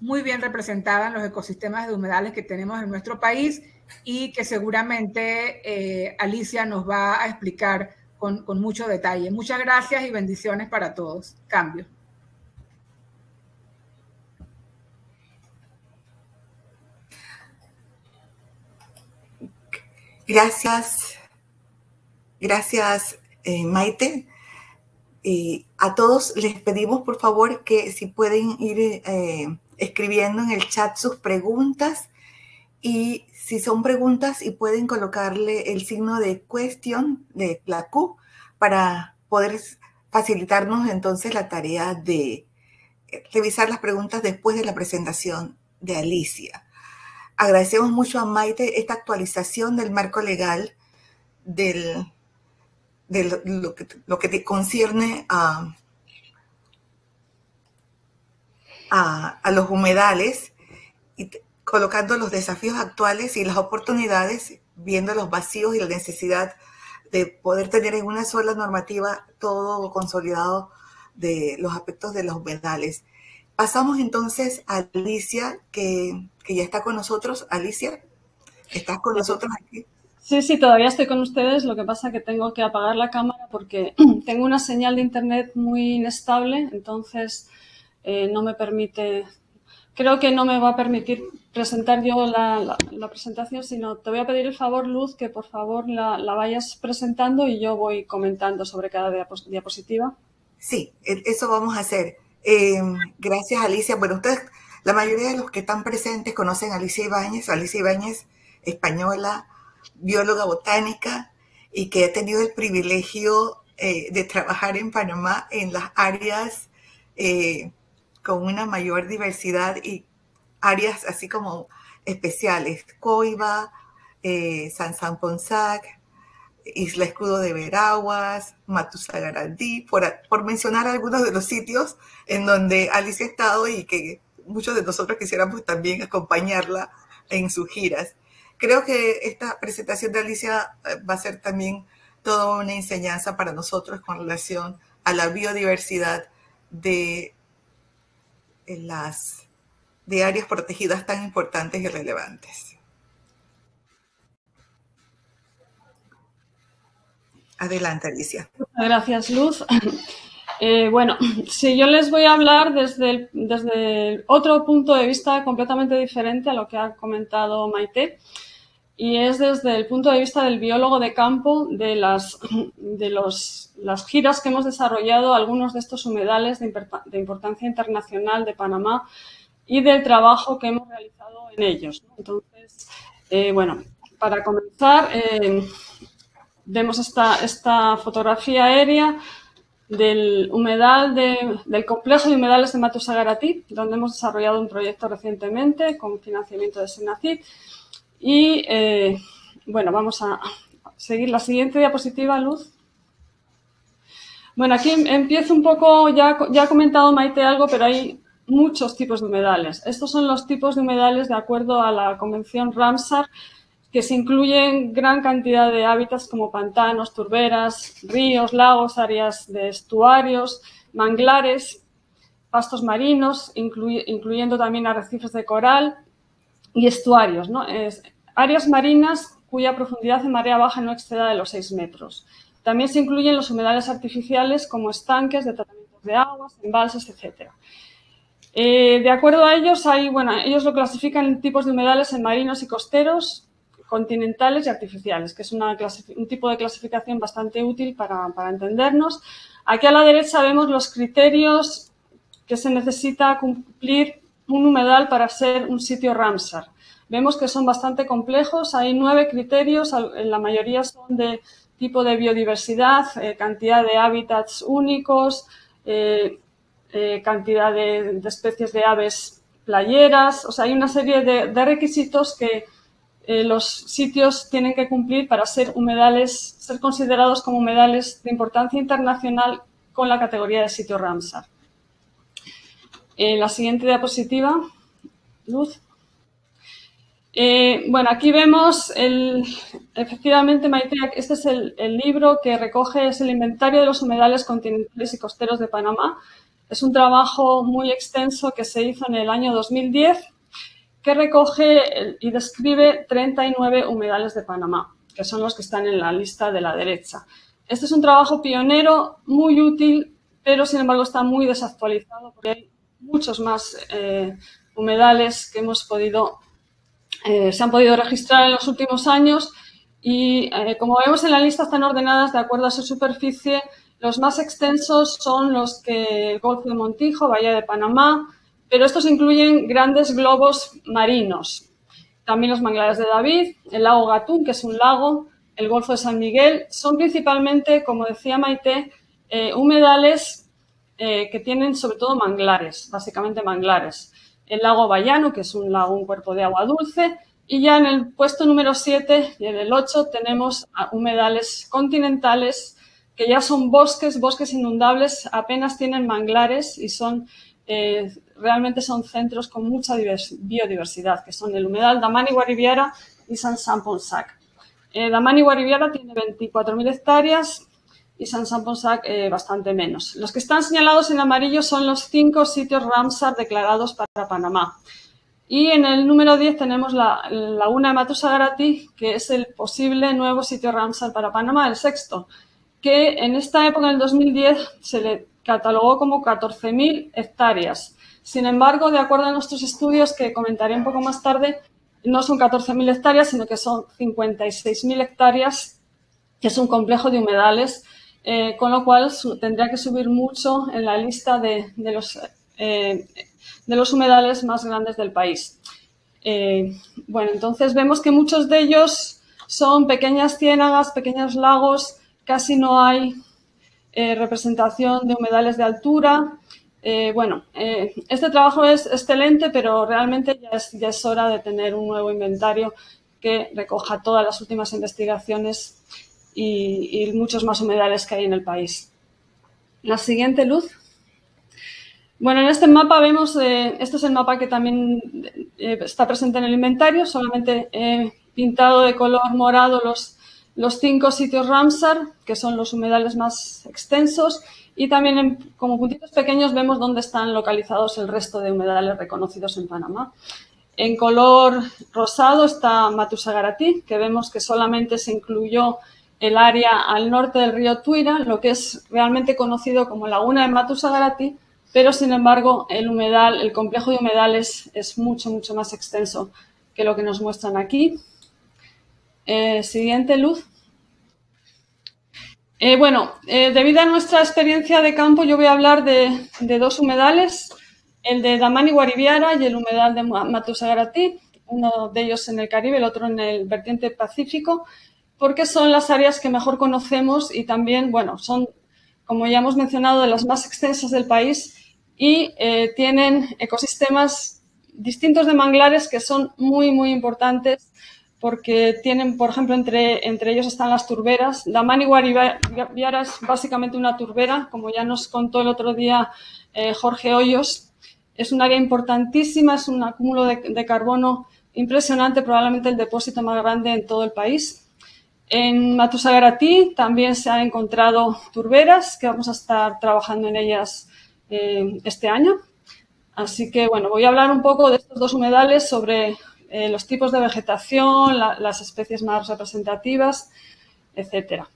muy bien representada en los ecosistemas de humedales que tenemos en nuestro país, y que seguramente eh, Alicia nos va a explicar con, con mucho detalle. Muchas gracias y bendiciones para todos. Cambio. Gracias. Gracias, eh, Maite. Eh, a todos les pedimos, por favor, que si pueden ir eh, escribiendo en el chat sus preguntas. Y si son preguntas, y pueden colocarle el signo de cuestión de la Q para poder facilitarnos entonces la tarea de revisar las preguntas después de la presentación de Alicia. Agradecemos mucho a Maite esta actualización del marco legal del, del lo, que, lo que te concierne a, a, a los humedales, y te, colocando los desafíos actuales y las oportunidades, viendo los vacíos y la necesidad de poder tener en una sola normativa todo consolidado de los aspectos de los humedales. Pasamos entonces a Alicia, que, que ya está con nosotros. Alicia, ¿estás con nosotros aquí? Sí, sí, todavía estoy con ustedes. Lo que pasa es que tengo que apagar la cámara porque tengo una señal de internet muy inestable, entonces eh, no me permite... Creo que no me va a permitir presentar yo la, la, la presentación, sino te voy a pedir el favor, Luz, que por favor la, la vayas presentando y yo voy comentando sobre cada diapos diapositiva. Sí, eso vamos a hacer. Eh, gracias, Alicia. Bueno, ustedes, la mayoría de los que están presentes conocen a Alicia Ibáñez. Alicia Ibáñez, española, bióloga botánica y que ha tenido el privilegio eh, de trabajar en Panamá en las áreas... Eh, con una mayor diversidad y áreas así como especiales. Coiba, eh, San San Pond Sak, Isla Escudo de Veraguas, Matusagaratí, por, por mencionar algunos de los sitios en donde Alicia ha estado y que muchos de nosotros quisiéramos también acompañarla en sus giras. Creo que esta presentación de Alicia va a ser también toda una enseñanza para nosotros con relación a la biodiversidad de en las de áreas protegidas tan importantes y relevantes. Adelante, Alicia. Gracias, Luz. Eh, bueno, sí, yo les voy a hablar desde, el, desde otro punto de vista completamente diferente a lo que ha comentado Maité, y es desde el punto de vista del biólogo de campo de las, de los, las giras que hemos desarrollado, algunos de estos humedales de importancia internacional de Panamá y del trabajo que hemos realizado en ellos. Entonces, eh, bueno, para comenzar, eh, vemos esta, esta fotografía aérea del humedal de, del complejo de humedales de Matusagaratí, donde hemos desarrollado un proyecto recientemente con financiamiento de SENACYT. Y, eh, bueno, vamos a seguir la siguiente diapositiva, Luz. Bueno, aquí empiezo un poco, ya, ya ha comentado Maité algo, pero hay muchos tipos de humedales. Estos son los tipos de humedales de acuerdo a la Convención Ramsar, que se incluyen gran cantidad de hábitats como pantanos, turberas, ríos, lagos, áreas de estuarios, manglares, pastos marinos, incluy- incluyendo también arrecifes de coral y estuarios, ¿no? Es, áreas marinas cuya profundidad de marea baja no exceda de los seis metros. También se incluyen los humedales artificiales como estanques de tratamientos de aguas, embalses, etcétera. Eh, de acuerdo a ellos, hay, bueno, ellos lo clasifican en tipos de humedales en marinos y costeros, continentales y artificiales, que es una un tipo de clasificación bastante útil para, para entendernos. Aquí a la derecha vemos los criterios que se necesita cumplir un humedal para ser un sitio Ramsar. Vemos que son bastante complejos, hay nueve criterios, la mayoría son de tipo de biodiversidad, eh, cantidad de hábitats únicos, eh, eh, cantidad de, de especies de aves playeras, o sea, hay una serie de, de requisitos que eh, los sitios tienen que cumplir para ser humedales, ser considerados como humedales de importancia internacional con la categoría de sitio Ramsar. Eh, la siguiente diapositiva, Luz. Eh, bueno, aquí vemos, el, efectivamente, Maité, este es el, el libro que recoge, es el inventario de los humedales continentales y costeros de Panamá. Es un trabajo muy extenso que se hizo en el año dos mil diez, que recoge y describe treinta y nueve humedales de Panamá, que son los que están en la lista de la derecha. Este es un trabajo pionero, muy útil, pero sin embargo está muy desactualizado porque hay muchos más eh, humedales que hemos podido, eh, se han podido registrar en los últimos años y eh, como vemos en la lista están ordenadas de acuerdo a su superficie. Los más extensos son los que el Golfo de Montijo, Bahía de Panamá, pero estos incluyen grandes globos marinos. También los manglares de David, el lago Gatún, que es un lago, el Golfo de San Miguel. Son principalmente, como decía Maité, eh, humedales Eh, que tienen sobre todo manglares, básicamente manglares. El lago Bayano, que es un lago, un cuerpo de agua dulce, y ya en el puesto número siete y en el ocho tenemos humedales continentales que ya son bosques, bosques inundables, apenas tienen manglares y son, eh, realmente son centros con mucha biodiversidad, que son el humedal Damani-Guariviara y San San Pond Sak. Eh, Damani-Guariviara tiene veinticuatro mil hectáreas, y San San Pond Sak eh, bastante menos. Los que están señalados en amarillo son los cinco sitios Ramsar declarados para Panamá. Y en el número diez tenemos la Laguna de Matusagaratí, que es el posible nuevo sitio Ramsar para Panamá, el sexto, que en esta época, en el dos mil diez, se le catalogó como catorce mil hectáreas. Sin embargo, de acuerdo a nuestros estudios, que comentaré un poco más tarde, no son catorce mil hectáreas, sino que son cincuenta y seis mil hectáreas, que es un complejo de humedales, eh, con lo cual su, tendría que subir mucho en la lista de, de los... Eh, de los humedales más grandes del país. Eh, bueno, entonces vemos que muchos de ellos son pequeñas ciénagas, pequeños lagos, casi no hay eh, representación de humedales de altura. Eh, bueno, eh, este trabajo es excelente, pero realmente ya es, ya es hora de tener un nuevo inventario que recoja todas las últimas investigaciones y, y muchos más humedales que hay en el país. La siguiente, Luz. Bueno, en este mapa vemos, eh, este es el mapa que también eh, está presente en el inventario, solamente eh, pintado de color morado los, los cinco sitios Ramsar, que son los humedales más extensos, y también en, como puntitos pequeños vemos dónde están localizados el resto de humedales reconocidos en Panamá. En color rosado está Matusagaratí, que vemos que solamente se incluyó el área al norte del río Tuira, lo que es realmente conocido como Laguna de Matusagaratí, pero, sin embargo, el humedal, el complejo de humedales es mucho, mucho más extenso que lo que nos muestran aquí. Eh, siguiente, Luz. Eh, bueno, eh, debido a nuestra experiencia de campo, yo voy a hablar de, de dos humedales, el de Damani-Guariviara y el humedal de Matusagaratí, uno de ellos en el Caribe, el otro en el vertiente Pacífico, porque son las áreas que mejor conocemos y también, bueno, son, como ya hemos mencionado, de las más extensas del país, y eh, tienen ecosistemas distintos de manglares que son muy, muy importantes porque tienen, por ejemplo, entre, entre ellos están las turberas. Damani-Guariviara es básicamente una turbera, como ya nos contó el otro día eh, Jorge Hoyos. Es un área importantísima, es un acúmulo de, de carbono impresionante, probablemente el depósito más grande en todo el país. En Matusagaratí también se han encontrado turberas, que vamos a estar trabajando en ellas eh, este año. Así que, bueno, voy a hablar un poco de estos dos humedales, sobre eh, los tipos de vegetación, la, las especies más representativas, etcétera.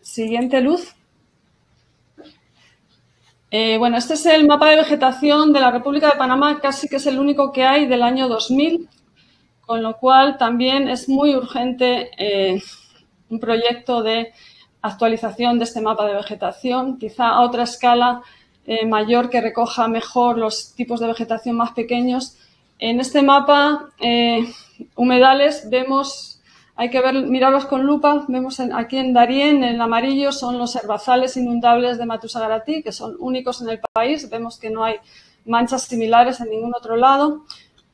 Siguiente, Luz. Eh, bueno, este es el mapa de vegetación de la República de Panamá, casi que es el único que hay del año dos mil, con lo cual también es muy urgente eh, un proyecto de actualización de este mapa de vegetación, quizá a otra escala eh, mayor que recoja mejor los tipos de vegetación más pequeños. En este mapa, eh, humedales, vemos, hay que ver, mirarlos con lupa, vemos en, aquí en Darién, en amarillo, son los herbazales inundables de Matusagaratí, que son únicos en el país, vemos que no hay manchas similares en ningún otro lado.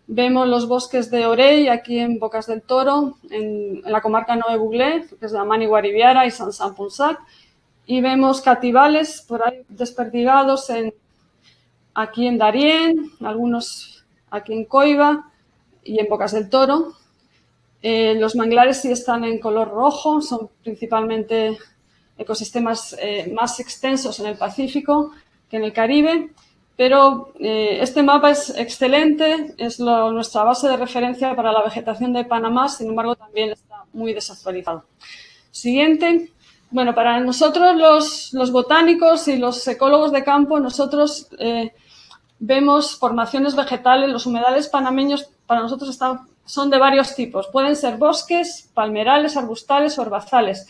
Vemos los bosques de Orey, aquí en Bocas del Toro, en, en la comarca Noé Buglé, que es Damani-Guariviara y San San Pond Sak. Y vemos cativales por ahí desperdigados en, aquí en Darién, algunos aquí en Coiba y en Bocas del Toro. Eh, los manglares sí están en color rojo, son principalmente ecosistemas eh, más extensos en el Pacífico que en el Caribe. Pero eh, este mapa es excelente, es lo, nuestra base de referencia para la vegetación de Panamá, sin embargo, también está muy desactualizado. Siguiente. Bueno, para nosotros los, los botánicos y los ecólogos de campo, nosotros eh, vemos formaciones vegetales. Los humedales panameños para nosotros están, son de varios tipos. Pueden ser bosques, palmerales, arbustales o herbazales.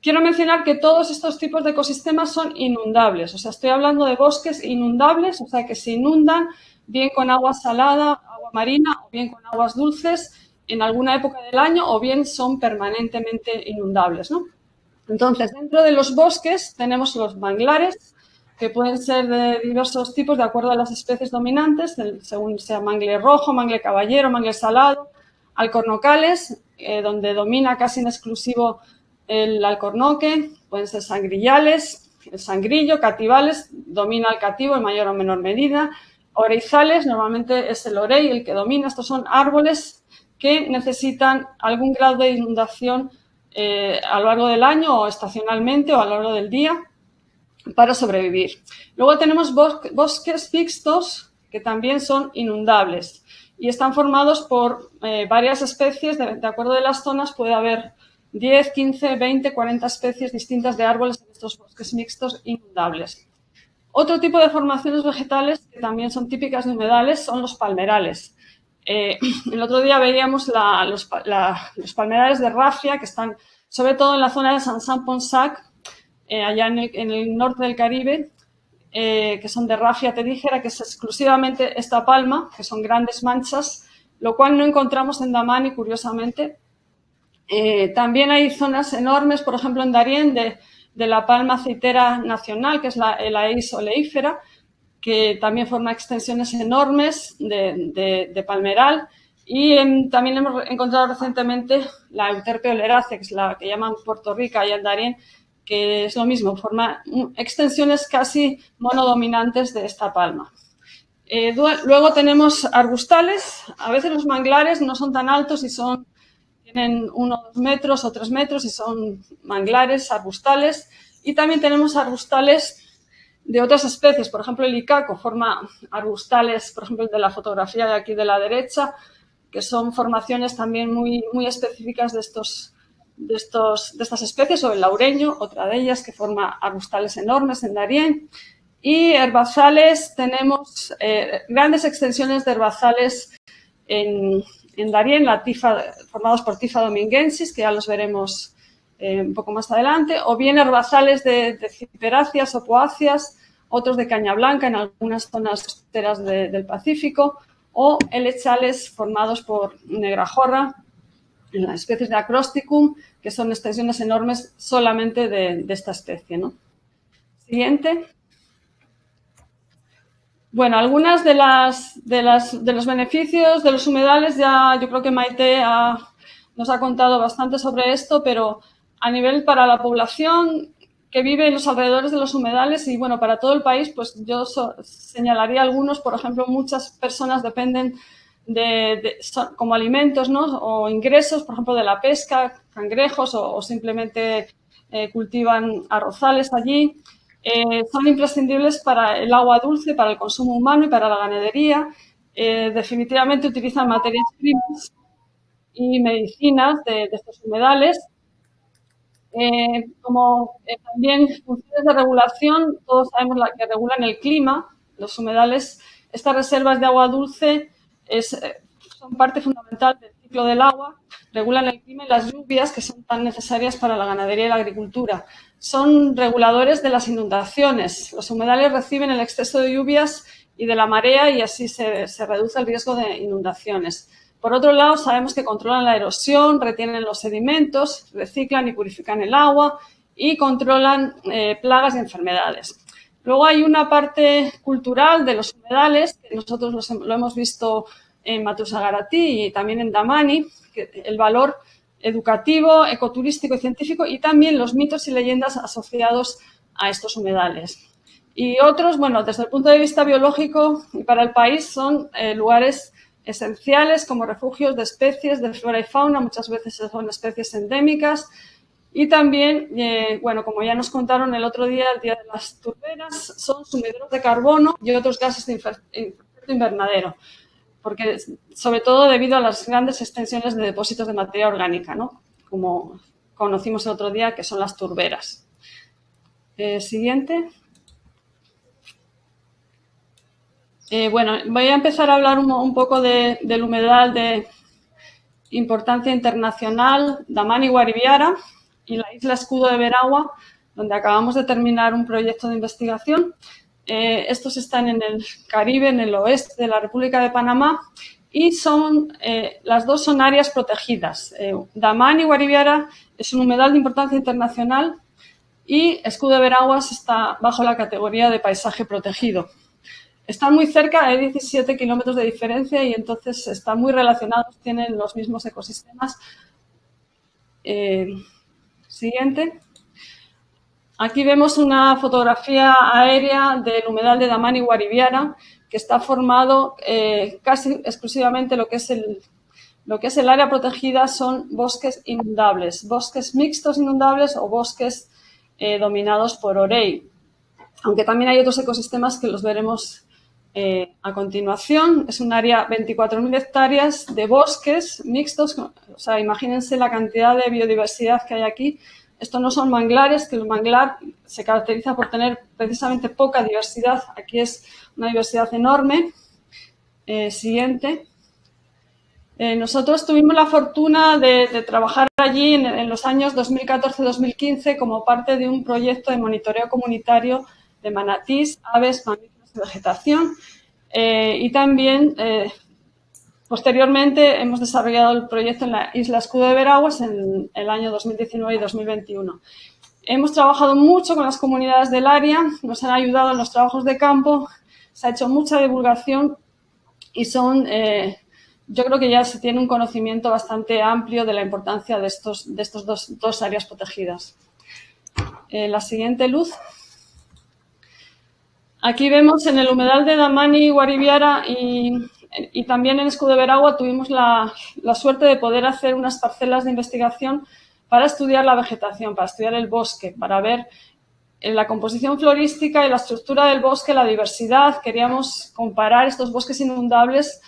Quiero mencionar que todos estos tipos de ecosistemas son inundables, o sea, estoy hablando de bosques inundables, o sea, que se inundan bien con agua salada, agua marina o bien con aguas dulces en alguna época del año o bien son permanentemente inundables, ¿no? Entonces, dentro de los bosques tenemos los manglares, que pueden ser de diversos tipos de acuerdo a las especies dominantes, según sea mangle rojo, mangle caballero, mangle salado, alcornocales, eh, donde domina casi en exclusivo el alcornoque, pueden ser sangrillales, el sangrillo, cativales, domina el cativo en mayor o menor medida, orezales, normalmente es el orey el que domina. Estos son árboles que necesitan algún grado de inundación eh, a lo largo del año o estacionalmente o a lo largo del día para sobrevivir. Luego tenemos bosques mixtos que también son inundables y están formados por eh, varias especies, de, de acuerdo de las zonas puede haber diez, quince, veinte, cuarenta especies distintas de árboles en estos bosques mixtos inundables. Otro tipo de formaciones vegetales que también son típicas de humedales son los palmerales. Eh, el otro día veíamos la, los, la, los palmerales de rafia que están sobre todo en la zona de San San Pond Sak, eh, allá en el, en el norte del Caribe, eh, que son de rafia tedígera, que es exclusivamente esta palma, que son grandes manchas, lo cual no encontramos en Damani, curiosamente. Eh, también hay zonas enormes, por ejemplo, en Darién, de, de la palma aceitera nacional, que es la Elaeis oleífera, que también forma extensiones enormes de, de, de palmeral. Y en, también hemos encontrado recientemente la Euterpe oleracea, que es la que llaman Puerto Rica y en Darién, que es lo mismo, forma extensiones casi monodominantes de esta palma. Eh, luego tenemos arbustales. A veces los manglares no son tan altos y son... tienen unos metros o tres metros y son manglares, arbustales. Y también tenemos arbustales de otras especies. Por ejemplo, el icaco forma arbustales, por ejemplo, el de la fotografía de aquí de la derecha, que son formaciones también muy, muy específicas de, estos, de, estos, de estas especies. O el laureño, otra de ellas, que forma arbustales enormes en Darién. Y herbazales, tenemos eh, grandes extensiones de herbazales en... en Darién, la tifa, formados por Tifa domingensis, que ya los veremos eh, un poco más adelante, o bien herbazales de, de ciperáceas o poáceas, otros de caña blanca en algunas zonas costeras de, del Pacífico, o helechales formados por negrajorra, en las especies de Acrosticum, que son extensiones enormes solamente de, de esta especie, ¿no? Siguiente. Bueno, algunas de las, de las de los beneficios de los humedales, ya yo creo que Maité ha, nos ha contado bastante sobre esto, pero a nivel para la población que vive en los alrededores de los humedales y bueno, para todo el país, pues yo so, señalaría algunos, por ejemplo, muchas personas dependen de, de son, como alimentos, ¿no? O ingresos, por ejemplo, de la pesca, cangrejos o, o simplemente eh, cultivan arrozales allí. Eh, son imprescindibles para el agua dulce, para el consumo humano y para la ganadería. Eh, definitivamente utilizan materias primas y medicinas de, de estos humedales. Eh, como eh, también funciones de regulación, todos sabemos la que regulan el clima, los humedales. Estas reservas de agua dulce es, eh, son parte fundamental del ciclo del agua, regulan el clima y las lluvias que son tan necesarias para la ganadería y la agricultura. Son reguladores de las inundaciones. Los humedales reciben el exceso de lluvias y de la marea y así se, se reduce el riesgo de inundaciones. Por otro lado, sabemos que controlan la erosión, retienen los sedimentos, reciclan y purifican el agua y controlan eh, plagas y enfermedades. Luego hay una parte cultural de los humedales, que nosotros los, lo hemos visto en Matusagaratí y también en Damani, que el valor educativo, ecoturístico y científico y también los mitos y leyendas asociados a estos humedales. Y otros, bueno, desde el punto de vista biológico y para el país son eh, lugares esenciales como refugios de especies de flora y fauna, muchas veces son especies endémicas y también, eh, bueno, como ya nos contaron el otro día, el día de las turberas, son sumideros de carbono y otros gases de efecto invernadero. Porque sobre todo debido a las grandes extensiones de depósitos de materia orgánica, ¿no? Como conocimos el otro día, que son las turberas. Eh, siguiente. Eh, bueno, voy a empezar a hablar un, un poco de, del humedal de importancia internacional, Damani-Guariviara y la Isla Escudo de Veraguas, donde acabamos de terminar un proyecto de investigación. Eh, estos están en el Caribe, en el oeste de la República de Panamá y son, eh, las dos son áreas protegidas. Eh, Damani-Guariviara es un humedal de importancia internacional y Escudo de Veraguas está bajo la categoría de paisaje protegido. Están muy cerca, hay diecisiete kilómetros de diferencia y entonces están muy relacionados, tienen los mismos ecosistemas. Eh, siguiente. Aquí vemos una fotografía aérea del humedal de Damani-Guariviara, que está formado eh, casi exclusivamente lo que es el Lo que es el área protegida son bosques inundables, bosques mixtos inundables o bosques eh, dominados por orey. Aunque también hay otros ecosistemas que los veremos eh, a continuación. Es un área veinticuatro mil hectáreas de bosques mixtos. O sea, imagínense la cantidad de biodiversidad que hay aquí. Estos no son manglares, que el manglar se caracteriza por tener precisamente poca diversidad. Aquí es una diversidad enorme. Eh, siguiente. Eh, nosotros tuvimos la fortuna de, de trabajar allí en, en los años dos mil catorce dos mil quince como parte de un proyecto de monitoreo comunitario de manatís, aves, mamíferos y vegetación. Eh, y también, eh, posteriormente, hemos desarrollado el proyecto en la Isla Escudo de Veraguas en el año dos mil diecinueve y dos mil veintiuno. Hemos trabajado mucho con las comunidades del área, nos han ayudado en los trabajos de campo, se ha hecho mucha divulgación y son... Eh, yo creo que ya se tiene un conocimiento bastante amplio de la importancia de estos, de estos dos, dos áreas protegidas. Eh, la siguiente, Luz. Aquí vemos en el humedal de Damani-Guariviara y, y también en Escudo de Veragua tuvimos la, la suerte de poder hacer unas parcelas de investigación para estudiar la vegetación, para estudiar el bosque, para ver la composición florística y la estructura del bosque, la diversidad. Queríamos comparar estos bosques inundables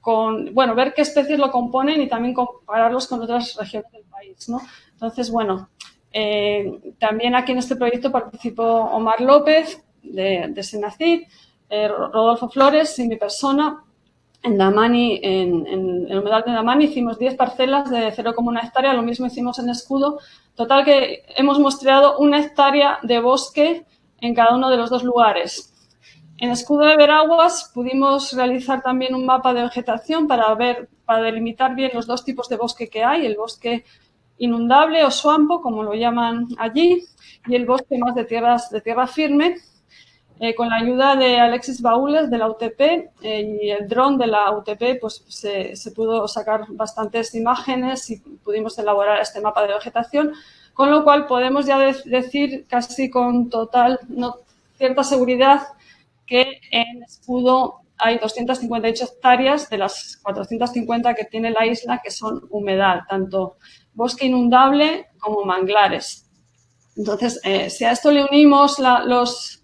con, bueno, ver qué especies lo componen y también compararlos con otras regiones del país, ¿no? Entonces, bueno, eh, también aquí en este proyecto participó Omar López de, de SENACYT, eh, Rodolfo Flores y mi persona. En Damani, en, en el humedal de Damani hicimos diez parcelas de cero coma uno hectárea, lo mismo hicimos en Escudo. Total que hemos muestreado una hectárea de bosque en cada uno de los dos lugares. En Escudo de Veraguas pudimos realizar también un mapa de vegetación para ver, para delimitar bien los dos tipos de bosque que hay, el bosque inundable o swampo, como lo llaman allí, y el bosque más de, tierras, de tierra firme. Eh, con la ayuda de Alexis Baúles de la U T P eh, y el dron de la U T P, pues se, se pudo sacar bastantes imágenes y pudimos elaborar este mapa de vegetación, con lo cual podemos ya de- decir casi con total, no, cierta seguridad, que en Escudo hay doscientas cincuenta y ocho hectáreas de las cuatrocientas cincuenta que tiene la isla que son humedal, tanto bosque inundable como manglares. Entonces, eh, si a esto le unimos la, los,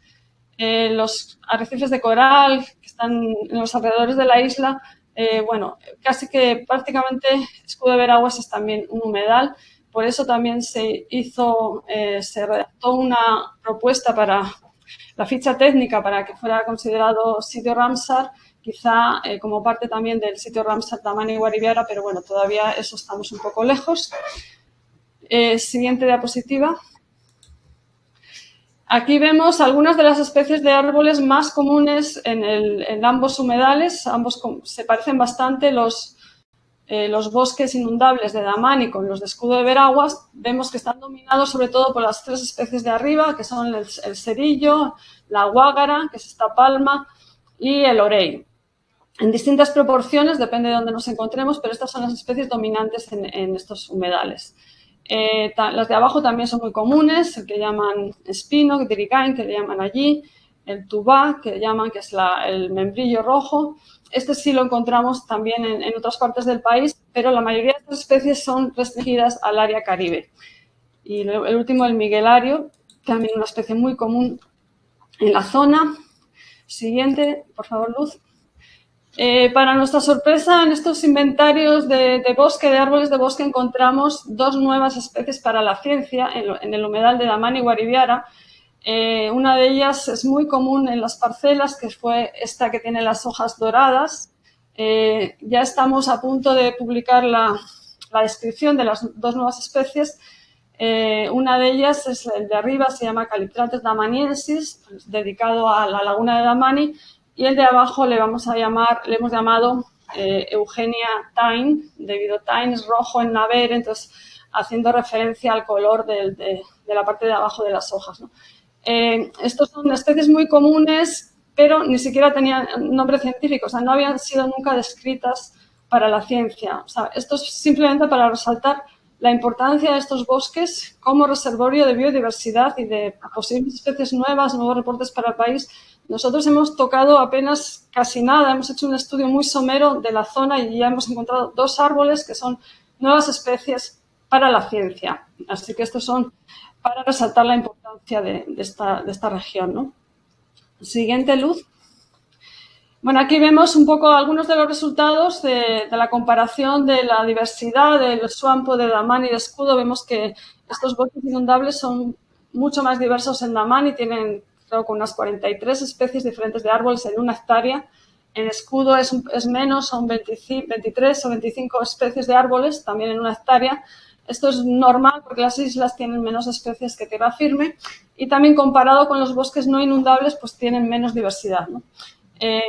eh, los arrecifes de coral que están en los alrededores de la isla, eh, bueno, casi que prácticamente Escudo de Veraguas es también un humedal. Por eso también se hizo, eh, se redactó una propuesta para... la ficha técnica para que fuera considerado sitio Ramsar, quizá eh, como parte también del sitio Ramsar Damani-Guariviara, pero bueno, todavía eso estamos un poco lejos. Eh, siguiente diapositiva. Aquí vemos algunas de las especies de árboles más comunes en, el, en ambos humedales. Ambos se parecen bastante los, eh, los bosques inundables de Damani con los de Escudo de Veraguas. Vemos que están dominados sobre todo por las tres especies de arriba, que son el, el cerillo, la guágara, que es esta palma, y el orey. En distintas proporciones, depende de dónde nos encontremos, pero estas son las especies dominantes en, en estos humedales. Eh, ta, las de abajo también son muy comunes, el que llaman espino, tiricain, que le llaman allí, el tubá, que llaman, que es la, el membrillo rojo. Este sí lo encontramos también en, en otras partes del país, pero la mayoría de estas especies son restringidas al área caribe. Y el último, el miguelario, también una especie muy común en la zona. Siguiente, por favor, Luz. Eh, para nuestra sorpresa, en estos inventarios de, de bosque, de árboles de bosque, encontramos dos nuevas especies para la ciencia en, en el humedal de Damani-Guariviara. Eh, una de ellas es muy común en las parcelas, que fue esta que tiene las hojas doradas. Eh, ya estamos a punto de publicar la, la descripción de las dos nuevas especies. Eh, una de ellas es el de arriba, se llama Caliptrates damaniensis, dedicado a la laguna de Damani, y el de abajo le vamos a llamar, le hemos llamado eh, Eugenia Tain, debido a Tain es rojo en naver, entonces haciendo referencia al color del, de, de la parte de abajo de las hojas, ¿no? Eh, estos son especies muy comunes, pero ni siquiera tenían nombre científico, o sea, no habían sido nunca descritas para la ciencia. O sea, esto es simplemente para resaltar la importancia de estos bosques como reservorio de biodiversidad y de posibles especies nuevas, nuevos reportes para el país, Nosotros hemos tocado apenas casi nada, hemos hecho un estudio muy somero de la zona y ya hemos encontrado dos árboles que son nuevas especies para la ciencia. Así que estos son para resaltar la importancia de, de, esta, de esta región, ¿no? Siguiente, Luz. Bueno, aquí vemos un poco algunos de los resultados de, de la comparación de la diversidad del swampo de Damani y de Escudo. Vemos que estos bosques inundables son mucho más diversos en Damani, tienen creo que unas cuarenta y tres especies diferentes de árboles en una hectárea. En Escudo es, es menos, son veintitrés o veinticinco especies de árboles también en una hectárea. Esto es normal porque las islas tienen menos especies que tierra firme y también comparado con los bosques no inundables pues tienen menos diversidad, ¿no? Eh,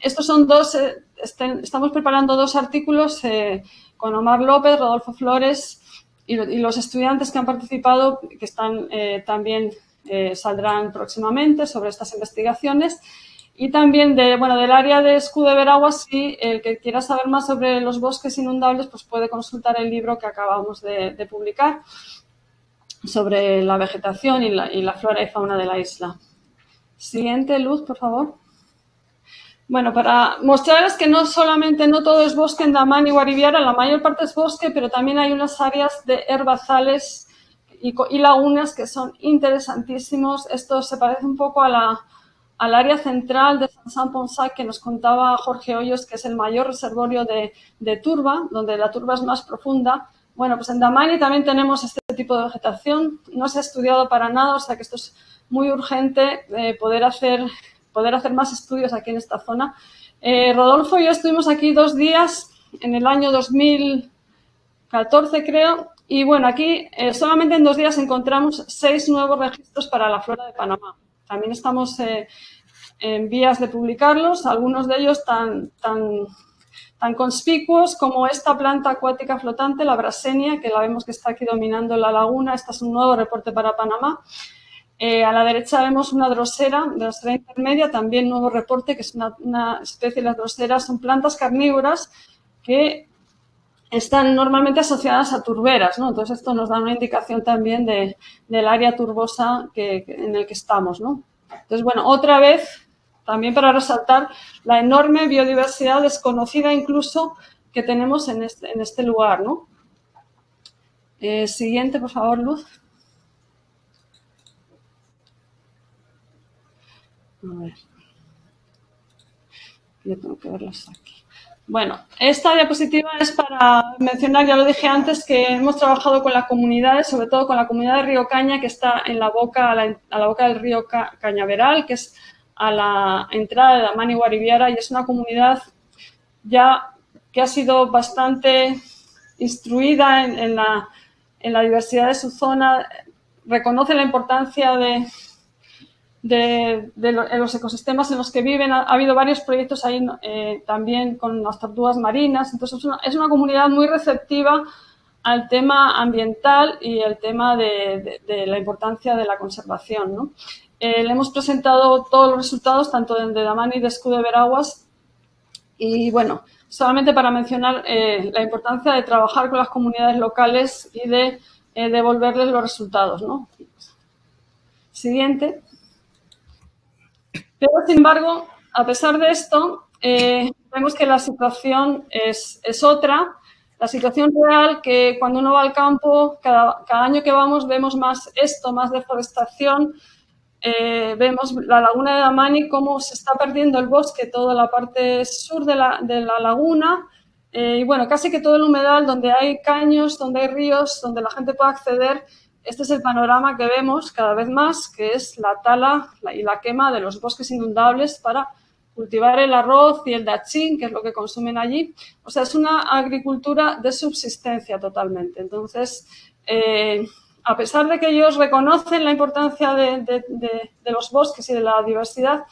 estos son dos, eh, estén, estamos preparando dos artículos eh, con Omar López, Rodolfo Flores y, y los estudiantes que han participado, que están eh, también eh, saldrán próximamente sobre estas investigaciones. Y también de, bueno, del área de Escudo de Veraguas, si el que quiera saber más sobre los bosques inundables pues puede consultar el libro que acabamos de, de publicar sobre la vegetación y la, y la flora y fauna de la isla. Siguiente, Luz, por favor. Bueno, para mostrarles que no solamente, no todo es bosque en Damani-Guariviara, la mayor parte es bosque, pero también hay unas áreas de herbazales y, y lagunas que son interesantísimos. Esto se parece un poco a la, al área central de San San Pond Sak que nos contaba Jorge Hoyos, que es el mayor reservorio de, de turba, donde la turba es más profunda. Bueno, pues en Damani también tenemos este tipo de vegetación. No se ha estudiado para nada, o sea que esto es muy urgente eh, poder hacer... poder hacer más estudios aquí en esta zona. Eh, Rodolfo y yo estuvimos aquí dos días en el año dos mil catorce, creo, y bueno, aquí eh, solamente en dos días encontramos seis nuevos registros para la flora de Panamá. También estamos eh, en vías de publicarlos, algunos de ellos tan, tan, tan conspicuos como esta planta acuática flotante, la brasenia, que la vemos que está aquí dominando la laguna. Este es un nuevo reporte para Panamá. Eh, a la derecha vemos una drosera, drosera intermedia, también nuevo reporte, que es una, una especie, las droseras son plantas carnívoras que están normalmente asociadas a turberas, ¿no? Entonces, esto nos da una indicación también de, del área turbosa que, que, en el que estamos, ¿no? Entonces, bueno, otra vez, también para resaltar la enorme biodiversidad desconocida incluso que tenemos en este, en este lugar, ¿no? Eh, siguiente, por favor, Luz. A ver, yo tengo que verlas aquí. Bueno, esta diapositiva es para mencionar, ya lo dije antes, que hemos trabajado con las comunidades, sobre todo con la comunidad de Río Caña, que está en la boca, a la, a la boca del río Ca Cañaveral, que es a la entrada de Damani-Guariviara, y es una comunidad ya que ha sido bastante instruida en, en, la, en la diversidad de su zona, reconoce la importancia de... De, de los ecosistemas en los que viven. Ha, ha habido varios proyectos ahí eh, también con las tortugas marinas. Entonces, es una, es una comunidad muy receptiva al tema ambiental y al tema de, de, de la importancia de la conservación, ¿no? Eh, le hemos presentado todos los resultados, tanto de, de Damani y de Escudo de Veraguas. Y, bueno, solamente para mencionar eh, la importancia de trabajar con las comunidades locales y de eh, devolverles los resultados, ¿no? Siguiente. Pero, sin embargo, a pesar de esto, eh, vemos que la situación es, es otra. La situación real, que cuando uno va al campo, cada, cada año que vamos vemos más esto, más deforestación. Eh, vemos la laguna de Damani, cómo se está perdiendo el bosque, toda la parte sur de la, de la laguna. Eh, y, bueno, casi que todo el humedal, donde hay caños, donde hay ríos, donde la gente puede acceder. Este es el panorama que vemos cada vez más, que es la tala y la quema de los bosques inundables para cultivar el arroz y el dachín, que es lo que consumen allí. O sea, es una agricultura de subsistencia totalmente. Entonces, eh, a pesar de que ellos reconocen la importancia de, de, de, de los bosques y de la diversidad,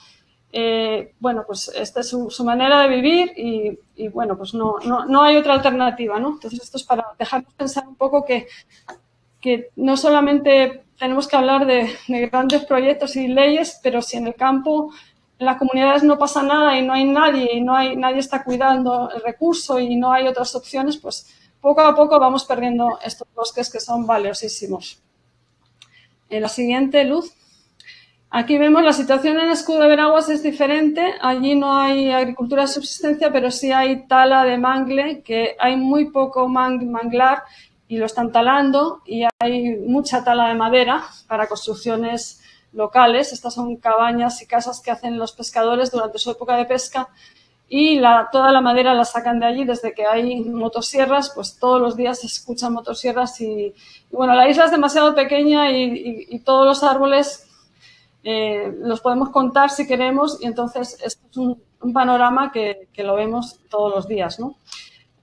eh, bueno, pues esta es su, su manera de vivir y, y bueno, pues no, no, no hay otra alternativa, ¿no? Entonces, esto es para dejarnos pensar un poco que... que no solamente tenemos que hablar de, de grandes proyectos y leyes, pero si en el campo, en las comunidades no pasa nada y no hay nadie, y no hay, nadie está cuidando el recurso y no hay otras opciones, pues poco a poco vamos perdiendo estos bosques que son valiosísimos. En la siguiente, Luz. Aquí vemos la situación en el Escudo de Veraguas es diferente. Allí no hay agricultura de subsistencia, pero sí hay tala de mangle, que hay muy poco manglar y lo están talando, y hay mucha tala de madera para construcciones locales. Estas son cabañas y casas que hacen los pescadores durante su época de pesca, y la, toda la madera la sacan de allí. Desde que hay motosierras, pues todos los días se escuchan motosierras y, y bueno, la isla es demasiado pequeña y, y, y todos los árboles eh, los podemos contar si queremos, y entonces esto es un, un panorama que, que lo vemos todos los días, ¿no?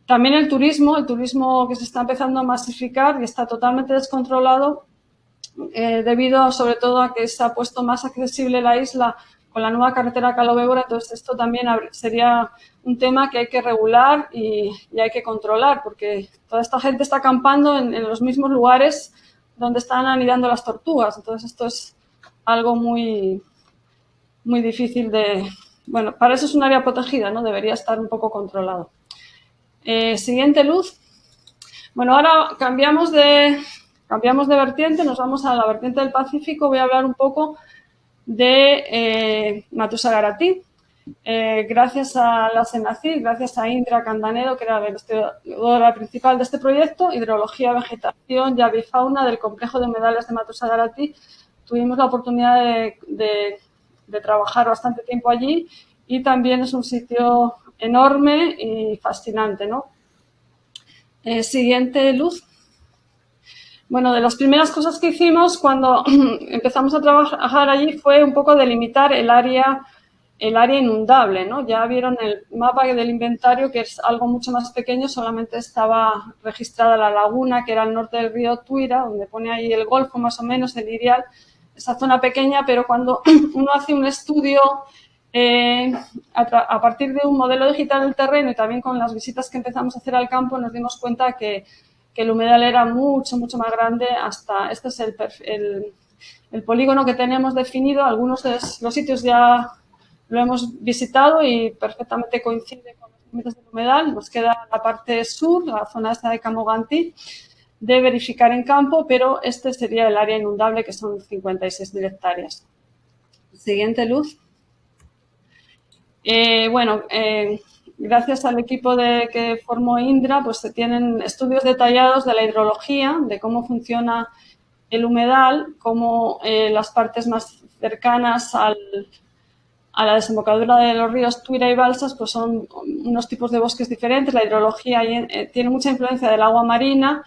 También el turismo, el turismo que se está empezando a masificar y está totalmente descontrolado, eh, debido sobre todo a que se ha puesto más accesible la isla con la nueva carretera Calovébora. Entonces esto también sería un tema que hay que regular y, y hay que controlar, porque toda esta gente está acampando en, en los mismos lugares donde están anidando las tortugas. Entonces esto es algo muy, muy difícil de... Bueno, para eso es un área protegida, ¿no? Debería estar un poco controlado. Eh, siguiente, Luz. Bueno, ahora cambiamos de, cambiamos de vertiente, nos vamos a la vertiente del Pacífico. Voy a hablar un poco de eh, Matusagaratí. Eh, gracias a la SENACYT, gracias a Indra Candanedo, que era la investigadora principal de este proyecto, hidrología, vegetación y avifauna del complejo de humedales de Matusagaratí. Tuvimos la oportunidad de, de, de trabajar bastante tiempo allí, y también es un sitio enorme y fascinante, ¿no? Eh, siguiente, Luz. Bueno, de las primeras cosas que hicimos cuando empezamos a trabajar allí fue un poco delimitar el área, el área inundable, ¿no? Ya vieron el mapa del inventario, que es algo mucho más pequeño. Solamente estaba registrada la laguna, que era al norte del río Tuira, donde pone ahí el golfo más o menos, el ideal, esa zona pequeña. Pero cuando uno hace un estudio Eh, a, a partir de un modelo digital del terreno, y también con las visitas que empezamos a hacer al campo, nos dimos cuenta que, que el humedal era mucho, mucho más grande. Hasta este es el, el, el polígono que tenemos definido. Algunos de los sitios ya lo hemos visitado y perfectamente coincide con los límites del humedal. Nos queda la parte sur, la zona esta de Camogantí, de verificar en campo, pero este sería el área inundable, que son cincuenta y seis mil hectáreas. Siguiente, Luz. Eh, bueno, eh, gracias al equipo de, que formó Indra, pues se tienen estudios detallados de la hidrología, de cómo funciona el humedal, cómo eh, las partes más cercanas al, a la desembocadura de los ríos Tuira y Balsas, pues son unos tipos de bosques diferentes. La hidrología eh, tiene mucha influencia del agua marina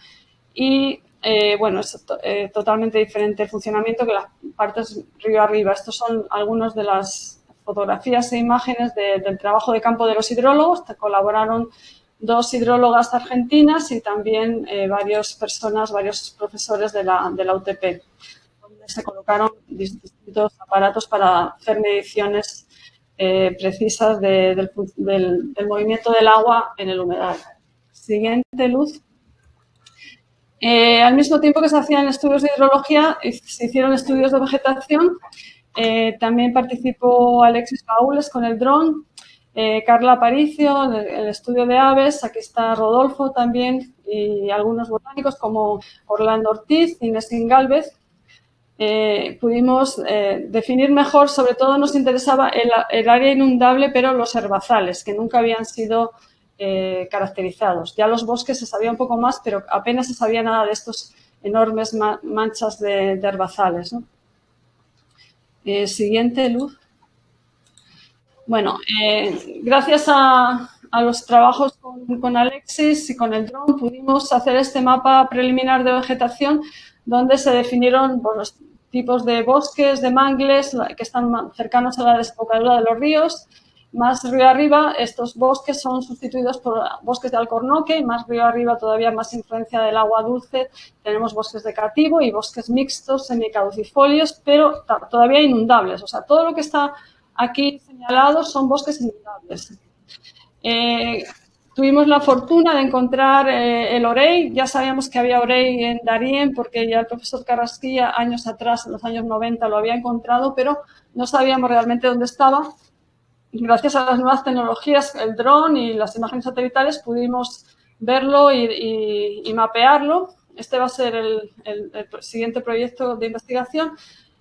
y, eh, bueno, es to eh, totalmente diferente el funcionamiento que las partes río arriba. Estos son algunos de las fotografías e imágenes de, del trabajo de campo de los hidrólogos. Colaboraron dos hidrólogas argentinas y también eh, varias personas, varios profesores de la, de la U T P, donde se colocaron distintos aparatos para hacer mediciones eh, precisas de, del, del, del movimiento del agua en el humedal. Siguiente, Luz. Eh, al mismo tiempo que se hacían estudios de hidrología, se hicieron estudios de vegetación. Eh, también participó Alexis Baúles con el dron, eh, Carla Aparicio, el, el estudio de aves. Aquí está Rodolfo también, y algunos botánicos como Orlando Ortiz, Inés Ingálvez. Eh, pudimos eh, definir mejor, sobre todo nos interesaba el, el área inundable, pero los herbazales, que nunca habían sido eh, caracterizados. Ya los bosques se sabía un poco más, pero apenas se sabía nada de estos enormes manchas de, de herbazales, ¿no? Eh, siguiente, Luz. Bueno, eh, gracias a, a los trabajos con, con Alexis y con el dron pudimos hacer este mapa preliminar de vegetación, donde se definieron, bueno, los tipos de bosques, de mangles que están cercanos a la desembocadura de los ríos. Más río arriba, estos bosques son sustituidos por bosques de alcornoque, y más río arriba todavía más influencia del agua dulce. Tenemos bosques de cativo y bosques mixtos, semicaducifolios, pero todavía inundables. O sea, todo lo que está aquí señalado son bosques inundables. Eh, tuvimos la fortuna de encontrar eh, el orey. Ya sabíamos que había orey en Darién porque ya el profesor Carrasquilla años atrás, en los años noventa, lo había encontrado, pero no sabíamos realmente dónde estaba. Gracias a las nuevas tecnologías, el dron y las imágenes satelitales, pudimos verlo y, y, y mapearlo. Este va a ser el, el, el siguiente proyecto de investigación.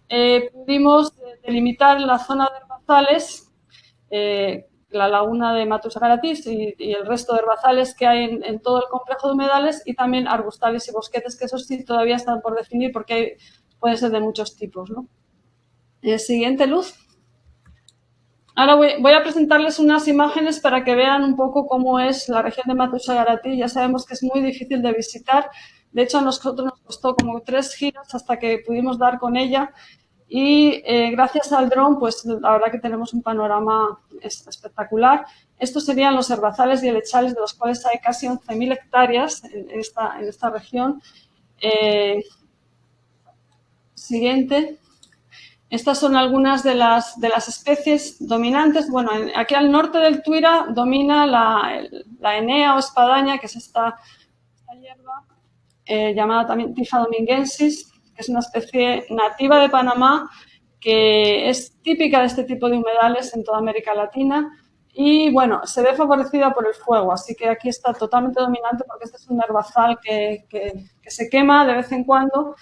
eh, pudimos delimitar la zona de herbazales, eh, la laguna de Matusagaratí y, y el resto de herbazales que hay en, en todo el complejo de humedales, y también arbustales y bosquetes, que esos sí todavía están por definir porque hay, pueden ser de muchos tipos, ¿no? El siguiente, Luz. Ahora voy, voy a presentarles unas imágenes para que vean un poco cómo es la región de Matusagaratí. Ya sabemos que es muy difícil de visitar. De hecho, a nosotros nos costó como tres giras hasta que pudimos dar con ella. Y eh, gracias al dron, pues la verdad que tenemos un panorama espectacular. Estos serían los herbazales y helechales, de los cuales hay casi once mil hectáreas en esta, en esta región. Eh, siguiente. Estas son algunas de las, de las especies dominantes. Bueno, aquí al norte del Tuira domina la, la enea o espadaña, que es esta, esta hierba, eh, llamada también Tifa domingensis, que es una especie nativa de Panamá, que es típica de este tipo de humedales en toda América Latina. Y, bueno, se ve favorecida por el fuego, así que aquí está totalmente dominante porque este es un herbazal que, que, que se quema de vez en cuando.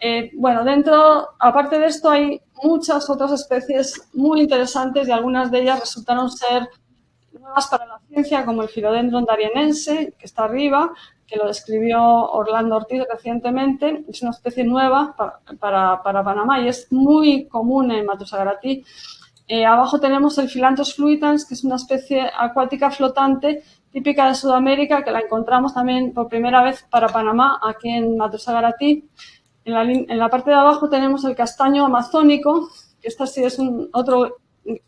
Eh, bueno, dentro, aparte de esto, hay muchas otras especies muy interesantes y algunas de ellas resultaron ser nuevas para la ciencia, como el Philodendron darienense, que está arriba, que lo describió Orlando Ortiz recientemente. Es una especie nueva para, para, para Panamá y es muy común en Matusagaratí. Eh, abajo tenemos el Phyllanthus fluitans, que es una especie acuática flotante típica de Sudamérica, que la encontramos también por primera vez para Panamá aquí en Matusagaratí. En la, en la parte de abajo tenemos el castaño amazónico, que este sí es un otro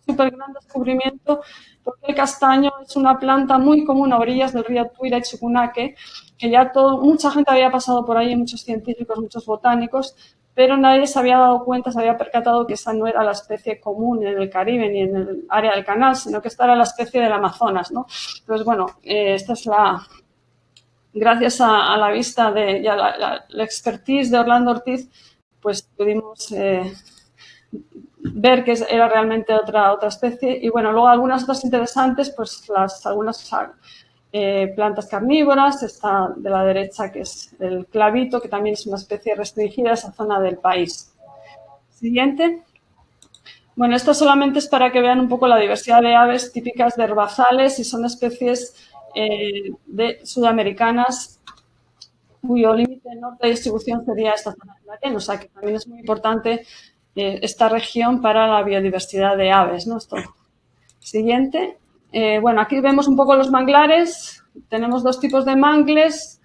súper gran descubrimiento, porque el castaño es una planta muy común a orillas del río Tuira y Chucunaque, que ya todo, mucha gente había pasado por ahí, muchos científicos, muchos botánicos, pero nadie se había dado cuenta, se había percatado que esa no era la especie común en el Caribe ni en el área del canal, sino que esta era la especie del Amazonas, ¿no? Entonces, bueno, eh, esta es la... Gracias a, a la vista de, y a la, la, la expertise de Orlando Ortiz, pues pudimos eh, ver que era realmente otra, otra especie. Y, bueno, luego algunas otras interesantes, pues las, algunas eh, plantas carnívoras. Esta de la derecha, que es el clavito, que también es una especie restringida a esa zona del país. Siguiente. Bueno, esto solamente es para que vean un poco la diversidad de aves típicas de herbazales y son especies... Eh, de sudamericanas, cuyo límite norte de distribución sería esta zona de Darien, o sea que también es muy importante eh, esta región para la biodiversidad de aves, ¿no? Esto. Siguiente. Eh, bueno, aquí vemos un poco los manglares. Tenemos dos tipos de mangles,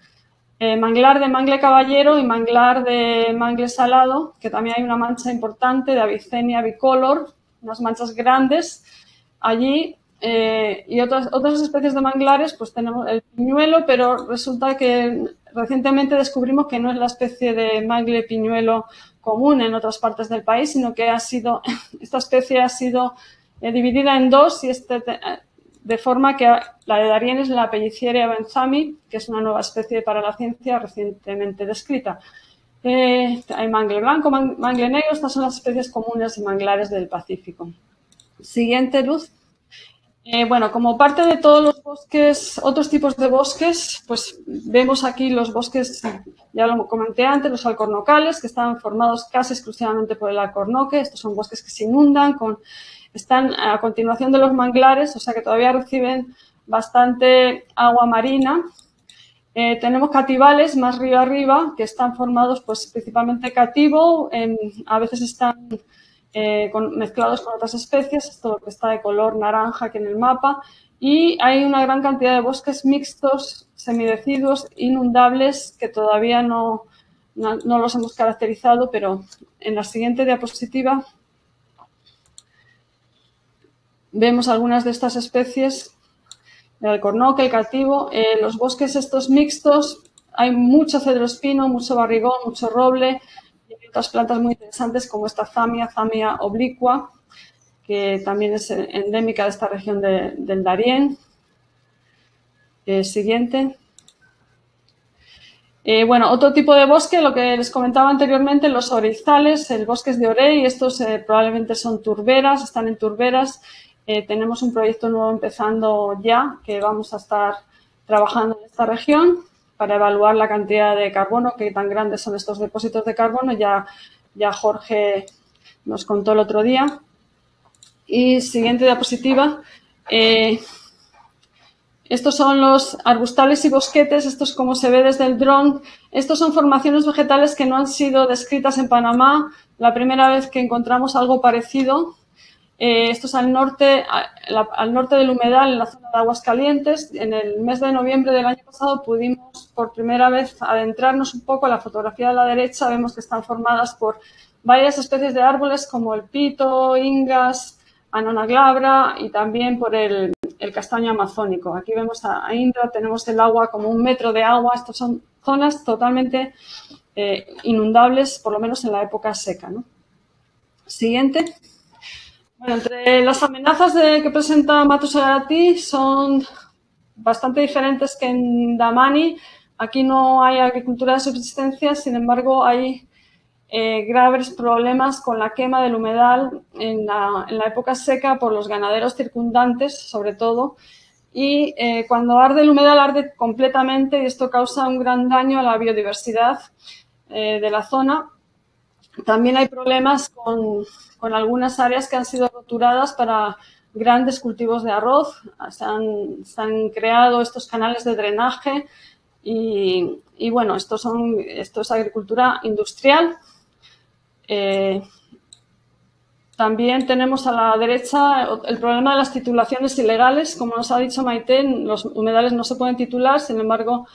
eh, manglar de mangle caballero y manglar de mangle salado, que también hay una mancha importante de Avicenia bicolor, unas manchas grandes allí. Eh, y otras, otras especies de manglares, pues tenemos el piñuelo, pero resulta que recientemente descubrimos que no es la especie de mangle piñuelo común en otras partes del país, sino que ha sido, esta especie ha sido dividida en dos, y este, de forma que la de Darien es la Pelliceria benzami, que es una nueva especie para la ciencia recientemente descrita. Eh, hay mangle blanco, mangle negro, estas son las especies comunes de manglares del Pacífico. Siguiente, Luz. Eh, bueno, como parte de todos los bosques, otros tipos de bosques, pues vemos aquí los bosques, ya lo comenté antes, los alcornocales, que están formados casi exclusivamente por el alcornoque. Estos son bosques que se inundan, con, están a continuación de los manglares, o sea que todavía reciben bastante agua marina. Eh, tenemos cativales más río arriba, que están formados pues principalmente cativo, eh, a veces están... Eh, con, mezclados con otras especies, esto que está de color naranja aquí en el mapa, y hay una gran cantidad de bosques mixtos, semideciduos, inundables, que todavía no, no, no los hemos caracterizado, pero en la siguiente diapositiva vemos algunas de estas especies, el alcornoque, el cativo, eh, los bosques estos mixtos, hay mucho cedroespino, mucho barrigón, mucho roble, otras plantas muy interesantes como esta zamia, zamia oblicua, que también es endémica de esta región de, del Darién. Eh, siguiente. Eh, bueno, otro tipo de bosque, lo que les comentaba anteriormente, los orizales, el bosque es de Orey, estos eh, probablemente son turberas, están en turberas. Eh, tenemos un proyecto nuevo empezando ya, que vamos a estar trabajando en esta región, para evaluar la cantidad de carbono, que tan grandes son estos depósitos de carbono. Ya, ya Jorge nos contó el otro día. Y siguiente diapositiva. Eh, estos son los arbustales y bosquetes, esto es como se ve desde el dron. Estos son formaciones vegetales que no han sido descritas en Panamá. La primera vez que encontramos algo parecido. Eh, esto es al norte, a, la, al norte del humedal, en la zona de Aguascalientes. En el mes de noviembre del año pasado pudimos por primera vez adentrarnos un poco. En la fotografía de la derecha vemos que están formadas por varias especies de árboles como el pito, ingas, anonaglabra y también por el, el castaño amazónico. Aquí vemos a, a Indra, tenemos el agua como un metro de agua. Estas son zonas totalmente eh, inundables, por lo menos en la época seca, ¿no? Siguiente. Bueno, entre las amenazas de, que presenta Matusagaratí son bastante diferentes que en Damani. Aquí no hay agricultura de subsistencia, sin embargo, hay eh, graves problemas con la quema del humedal en la, en la época seca por los ganaderos circundantes, sobre todo. Y eh, cuando arde el humedal, arde completamente y esto causa un gran daño a la biodiversidad eh, de la zona. También hay problemas con, con algunas áreas que han sido roturadas para grandes cultivos de arroz. Se han, se han creado estos canales de drenaje y, y bueno, esto, son, esto es agricultura industrial. Eh, también tenemos a la derecha el problema de las titulaciones ilegales. Como nos ha dicho Maité, los humedales no se pueden titular, sin embargo,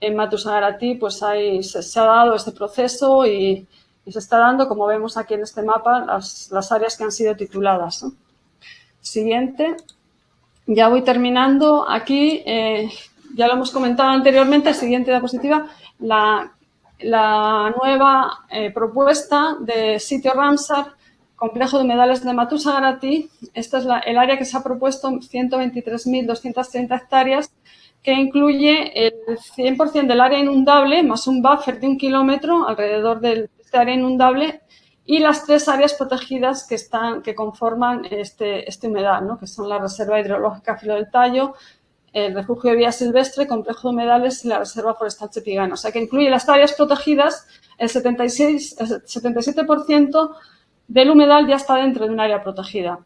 en Matusagaratí pues hay, se, se ha dado este proceso y... y se está dando, como vemos aquí en este mapa, las, las áreas que han sido tituladas, ¿no? Siguiente. Ya voy terminando. Aquí, eh, ya lo hemos comentado anteriormente, siguiente diapositiva, la, la nueva eh, propuesta de sitio Ramsar, complejo de humedales de Matusagaratí. Esta es la, el área que se ha propuesto, ciento veintitrés mil doscientas treinta hectáreas, que incluye el cien por ciento del área inundable más un buffer de un kilómetro alrededor del área inundable y las tres áreas protegidas que están que conforman este, este humedal, ¿no? Que son la Reserva Hidrológica Filo del Tallo, el Refugio de Vía Silvestre, Complejo de Humedales y la Reserva Forestal Chepigana. O sea, que incluye las áreas protegidas, el, setenta y siete por ciento del humedal ya está dentro de un área protegida.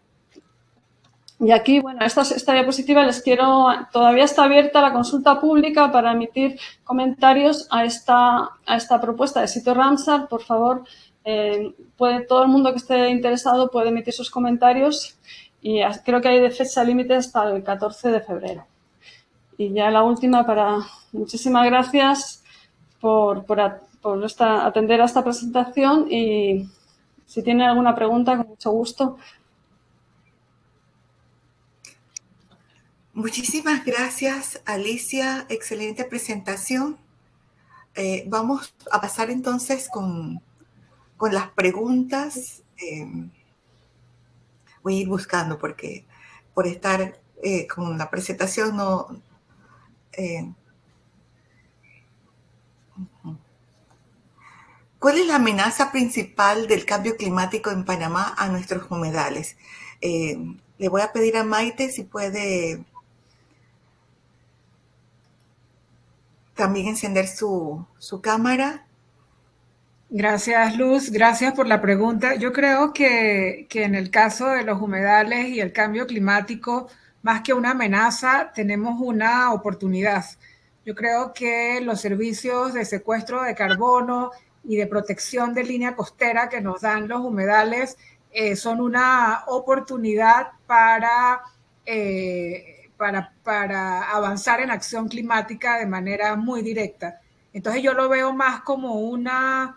Y aquí, bueno, esta, esta diapositiva les quiero, todavía está abierta la consulta pública para emitir comentarios a esta, a esta propuesta de sitio Ramsar. Por favor, eh, puede, todo el mundo que esté interesado puede emitir sus comentarios y creo que hay de fecha límite hasta el catorce de febrero. Y ya la última para, muchísimas gracias por, por, a, por esta, atender a esta presentación y si tienen alguna pregunta, con mucho gusto. Muchísimas gracias, Alicia. Excelente presentación. Eh, vamos a pasar entonces con, con las preguntas. Eh, voy a ir buscando porque por estar eh, con la presentación no... Eh. ¿Cuál es la amenaza principal del cambio climático en Panamá a nuestros humedales? Eh, le voy a pedir a Maité si puede... también encender su, su cámara. Gracias, Luz. Gracias por la pregunta. Yo creo que, que en el caso de los humedales y el cambio climático, más que una amenaza, tenemos una oportunidad. Yo creo que los servicios de secuestro de carbono y de protección de línea costera que nos dan los humedales eh, son una oportunidad para... Eh, Para, para avanzar en acción climática de manera muy directa. Entonces yo lo veo más como una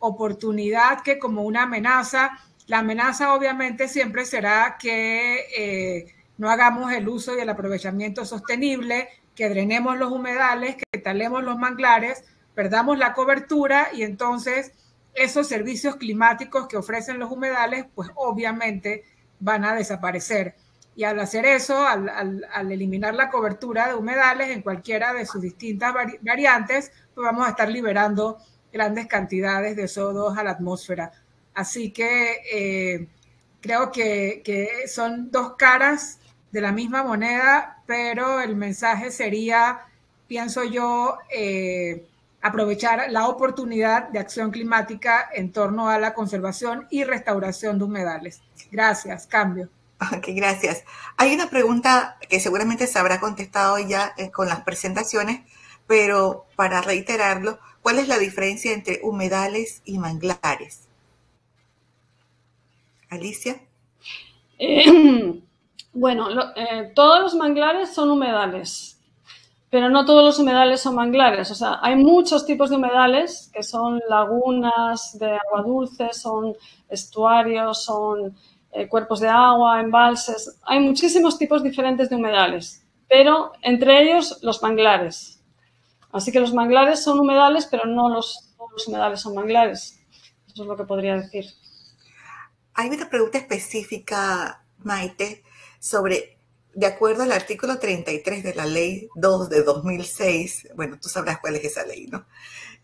oportunidad que como una amenaza. La amenaza obviamente siempre será que eh, no hagamos el uso y el aprovechamiento sostenible, que drenemos los humedales, que talemos los manglares, perdamos la cobertura y entonces esos servicios climáticos que ofrecen los humedales pues obviamente van a desaparecer. Y al hacer eso, al, al, al eliminar la cobertura de humedales en cualquiera de sus distintas vari variantes, pues vamos a estar liberando grandes cantidades de C O dos a la atmósfera. Así que eh, creo que, que son dos caras de la misma moneda, pero el mensaje sería, pienso yo, eh, aprovechar la oportunidad de acción climática en torno a la conservación y restauración de humedales. Gracias, cambio. Ok, gracias. Hay una pregunta que seguramente se habrá contestado ya con las presentaciones, pero para reiterarlo, ¿cuál es la diferencia entre humedales y manglares? Alicia. Eh, bueno, lo, eh, todos los manglares son humedales, pero no todos los humedales son manglares. O sea, hay muchos tipos de humedales que son lagunas de agua dulce, son estuarios, son eh, cuerpos de agua, embalses. Hay muchísimos tipos diferentes de humedales, pero entre ellos los manglares. Así que los manglares son humedales, pero no los, todos los humedales son manglares. Eso es lo que podría decir. Hay una pregunta específica, Maite, sobre, de acuerdo al artículo treinta y tres de la ley dos de dos mil seis, bueno, tú sabrás cuál es esa ley, ¿no?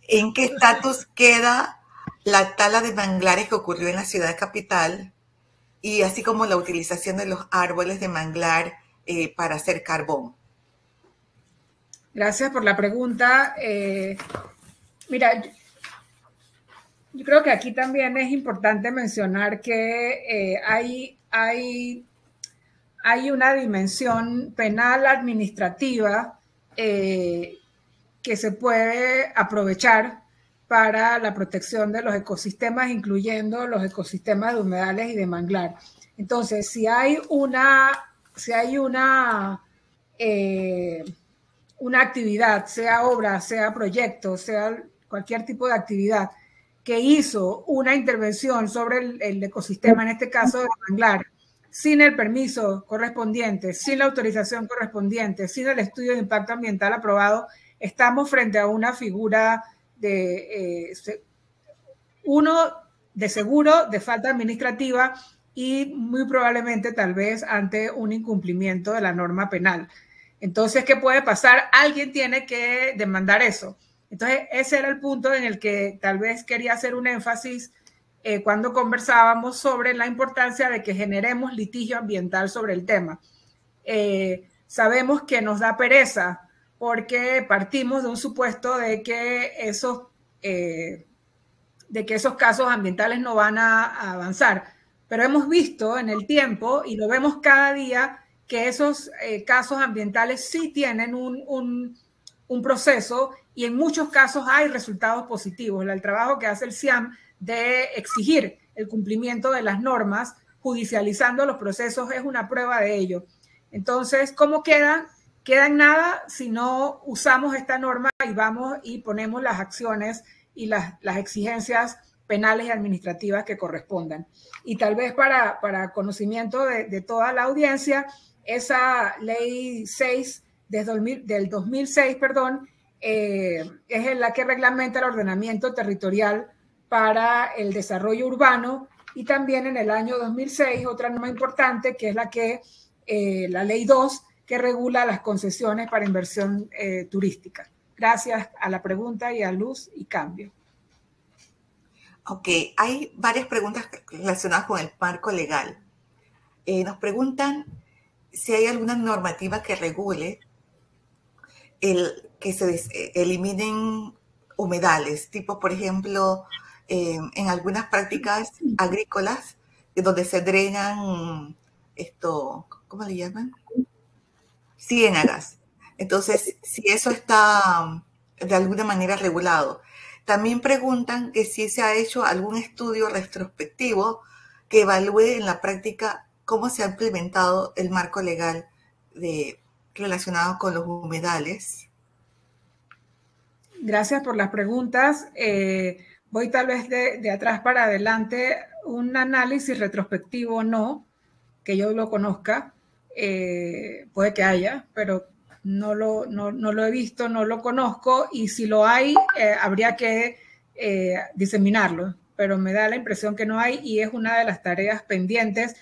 ¿En qué estatus queda la tala de manglares que ocurrió en la ciudad capital y así como la utilización de los árboles de manglar eh, para hacer carbón? Gracias por la pregunta. Eh, mira, yo creo que aquí también es importante mencionar que eh, hay, hay, hay una dimensión penal administrativa eh, que se puede aprovechar para la protección de los ecosistemas, incluyendo los ecosistemas de humedales y de manglar. Entonces, si hay una, si hay una, eh, una actividad, sea obra, sea proyecto, sea cualquier tipo de actividad, que hizo una intervención sobre el, el ecosistema, en este caso de manglar, sin el permiso correspondiente, sin la autorización correspondiente, sin el estudio de impacto ambiental aprobado, estamos frente a una figura de, eh, uno, de seguro, de falta administrativa y muy probablemente tal vez ante un incumplimiento de la norma penal. Entonces, ¿qué puede pasar? Alguien tiene que demandar eso. Entonces, ese era el punto en el que tal vez quería hacer un énfasis eh, cuando conversábamos sobre la importancia de que generemos litigio ambiental sobre el tema. Eh, sabemos que nos da pereza porque partimos de un supuesto de que esos, eh, de que esos casos ambientales no van a, a avanzar, pero hemos visto en el tiempo y lo vemos cada día que esos eh, casos ambientales sí tienen un, un, un proceso. Y en muchos casos hay resultados positivos. El trabajo que hace el SIAM de exigir el cumplimiento de las normas, judicializando los procesos, es una prueba de ello. Entonces, ¿cómo quedan? Quedan nada si no usamos esta norma y vamos y ponemos las acciones y las, las exigencias penales y administrativas que correspondan. Y tal vez para, para conocimiento de, de toda la audiencia, esa ley seis del dos mil seis, perdón, Eh, es en la que reglamenta el ordenamiento territorial para el desarrollo urbano y también en el año dos mil seis otra norma importante que es la que eh, la ley dos que regula las concesiones para inversión eh, turística. Gracias a la pregunta y a Luz y cambio. Ok, hay varias preguntas relacionadas con el marco legal. Eh, nos preguntan si hay alguna normativa que regule el que se eliminen humedales, tipo, por ejemplo, eh, en algunas prácticas agrícolas, donde se drenan, esto, ¿cómo le llaman? Ciénagas. Entonces, si eso está de alguna manera regulado. También preguntan que si se ha hecho algún estudio retrospectivo que evalúe en la práctica cómo se ha implementado el marco legal de, relacionado con los humedales. Gracias por las preguntas. Eh, voy tal vez de, de atrás para adelante. Un análisis retrospectivo no, que yo lo conozca, eh, puede que haya, pero no lo, no, no lo he visto, no lo conozco y si lo hay, eh, habría que eh, diseminarlo, pero me da la impresión que no hay y es una de las tareas pendientes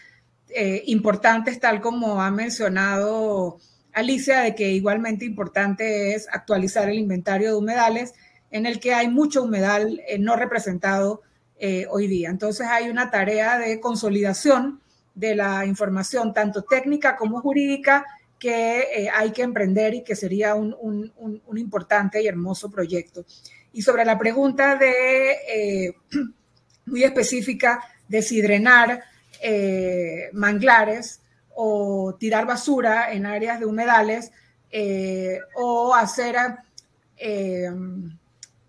eh, importantes, tal como ha mencionado Alicia, de que igualmente importante es actualizar el inventario de humedales en el que hay mucho humedal eh, no representado eh, hoy día. Entonces hay una tarea de consolidación de la información tanto técnica como jurídica que eh, hay que emprender y que sería un, un, un, un importante y hermoso proyecto. Y sobre la pregunta de, eh, muy específica de si drenar eh, manglares o tirar basura en áreas de humedales eh, o hacer, eh,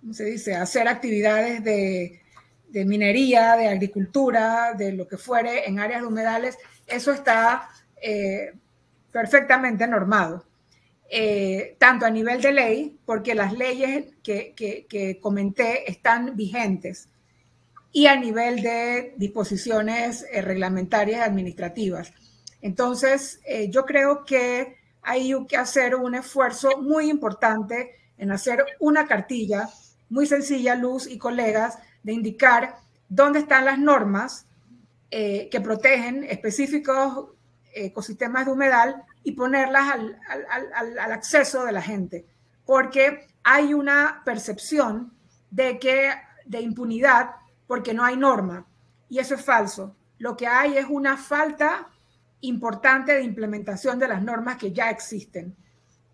¿cómo se dice? hacer actividades de, de minería, de agricultura, de lo que fuere en áreas de humedales, eso está eh, perfectamente normado, eh, tanto a nivel de ley, porque las leyes que, que, que comenté están vigentes, y a nivel de disposiciones eh, reglamentarias administrativas. Entonces, eh, yo creo que hay que hacer un esfuerzo muy importante en hacer una cartilla muy sencilla, Luz y colegas, de indicar dónde están las normas eh, que protegen específicos ecosistemas de humedal y ponerlas al, al, al, al acceso de la gente, porque hay una percepción de, que, de impunidad porque no hay norma, y eso es falso. Lo que hay es una falta importante de implementación de las normas que ya existen.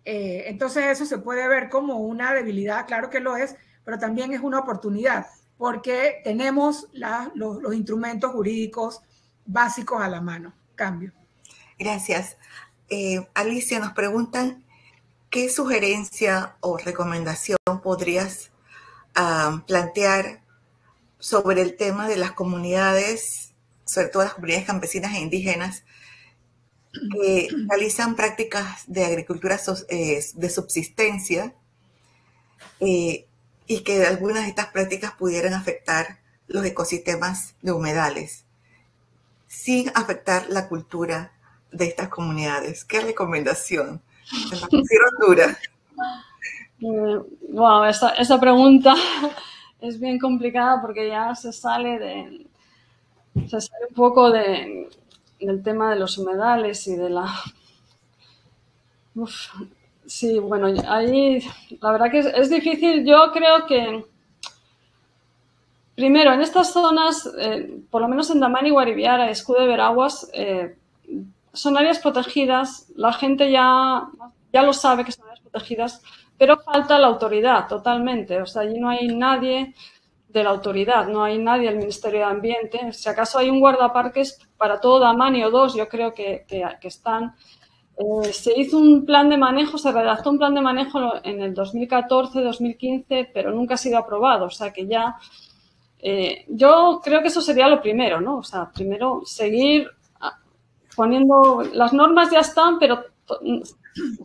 Eh, entonces eso se puede ver como una debilidad, claro que lo es, pero también es una oportunidad, porque tenemos la, los, los instrumentos jurídicos básicos a la mano. Cambio. Gracias. Eh, Alicia, nos preguntan qué sugerencia o recomendación podrías uh, plantear sobre el tema de las comunidades, sobre todo las comunidades campesinas e indígenas, que realizan prácticas de agricultura so eh, de subsistencia eh, y que algunas de estas prácticas pudieran afectar los ecosistemas de humedales, sin afectar la cultura de estas comunidades. ¿Qué recomendación? Me pareció dura. Eh, wow, esta, esta pregunta es bien complicada porque ya se sale, de, se sale un poco de, del tema de los humedales y de la... Uf, sí, bueno, ahí la verdad que es, es difícil. Yo creo que... Primero, en estas zonas, eh, por lo menos en Damani-Guariviara y Escudo de Veraguas, eh, son áreas protegidas, la gente ya, ya lo sabe que son áreas protegidas, pero falta la autoridad totalmente. O sea, allí no hay nadie de la autoridad, no hay nadie del Ministerio de Ambiente. Si acaso hay un guardaparques para todo Damani o dos, yo creo que, que, que están. Eh, se hizo un plan de manejo, se redactó un plan de manejo en el dos mil catorce, dos mil quince, pero nunca ha sido aprobado, o sea que ya... Eh, yo creo que eso sería lo primero, ¿no? O sea, primero seguir poniendo... Las normas ya están, pero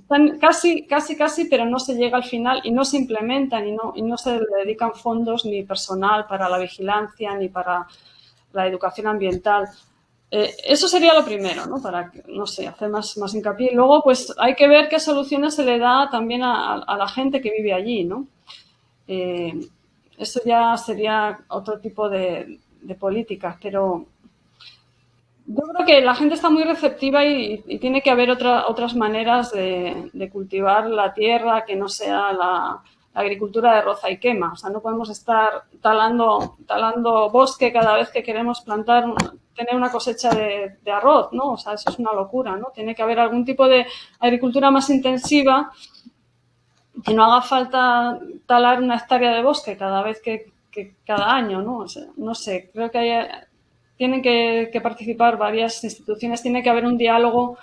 están casi, casi, casi, pero no se llega al final y no se implementan y no, y no se dedican fondos ni personal para la vigilancia ni para la educación ambiental. Eh, eso sería lo primero, ¿no? Para, no sé, hacer más, más hincapié. Y luego, pues, hay que ver qué soluciones se le da también a, a la gente que vive allí, ¿no? Eh, Eso ya sería otro tipo de, de políticas, pero yo creo que la gente está muy receptiva y, y tiene que haber otra, otras maneras de, de cultivar la tierra que no sea la, la agricultura de roza y quema. O sea, no podemos estar talando, talando bosque cada vez que queremos plantar, tener una cosecha de, de arroz, ¿no? O sea, eso es una locura, ¿no? Tiene que haber algún tipo de agricultura más intensiva, que no haga falta talar una hectárea de bosque cada vez que, que cada año, ¿no? O sea, no sé, creo que hay, tienen que, que participar varias instituciones, tiene que haber un diálogo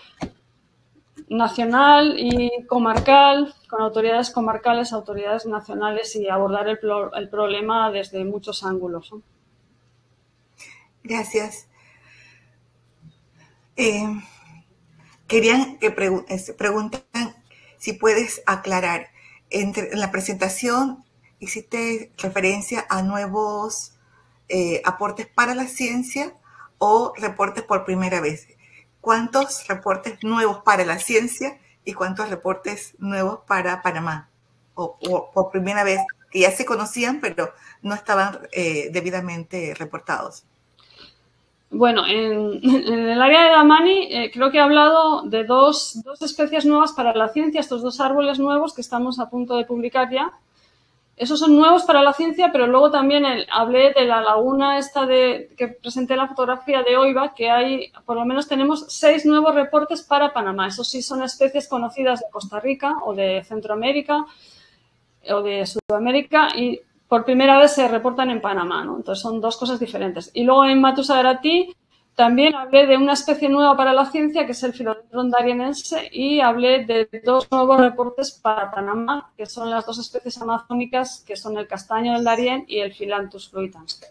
nacional y comarcal, con autoridades comarcales, autoridades nacionales y abordar el, pro, el problema desde muchos ángulos, ¿no? Gracias. Eh, querían que pregun preguntan si puedes aclarar. Entre, en la presentación hiciste referencia a nuevos eh, aportes para la ciencia o reportes por primera vez. ¿Cuántos reportes nuevos para la ciencia y cuántos reportes nuevos para Panamá? O, o por primera vez, que ya se conocían, pero no estaban eh, debidamente reportados. Bueno, en, en el área de Damani eh, creo que he hablado de dos, dos especies nuevas para la ciencia, estos dos árboles nuevos que estamos a punto de publicar ya. Esos son nuevos para la ciencia, pero luego también el, hablé de la laguna esta de que presenté la fotografía de Coiba, que hay, por lo menos tenemos seis nuevos reportes para Panamá. Esos sí son especies conocidas de Costa Rica o de Centroamérica o de Sudamérica y por primera vez se reportan en Panamá, ¿no? Entonces, son dos cosas diferentes. Y luego en Matusagaratí también hablé de una especie nueva para la ciencia, que es el Philodendron darienense, y hablé de dos nuevos reportes para Panamá, que son las dos especies amazónicas, que son el castaño del Darién y el Phyllanthus fluitans.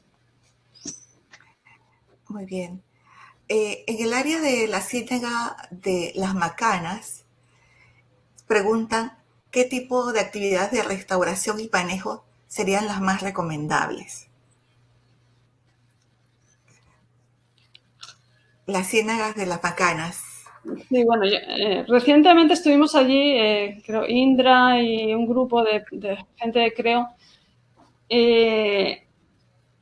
Muy bien. Eh, en el área de la ciénaga de Las Macanas, preguntan qué tipo de actividades de restauración y manejo serían las más recomendables. Las ciénagas de Las Macanas. Sí, bueno, yo, eh, recientemente estuvimos allí, eh, creo, Indra y un grupo de, de gente de Creo. Eh,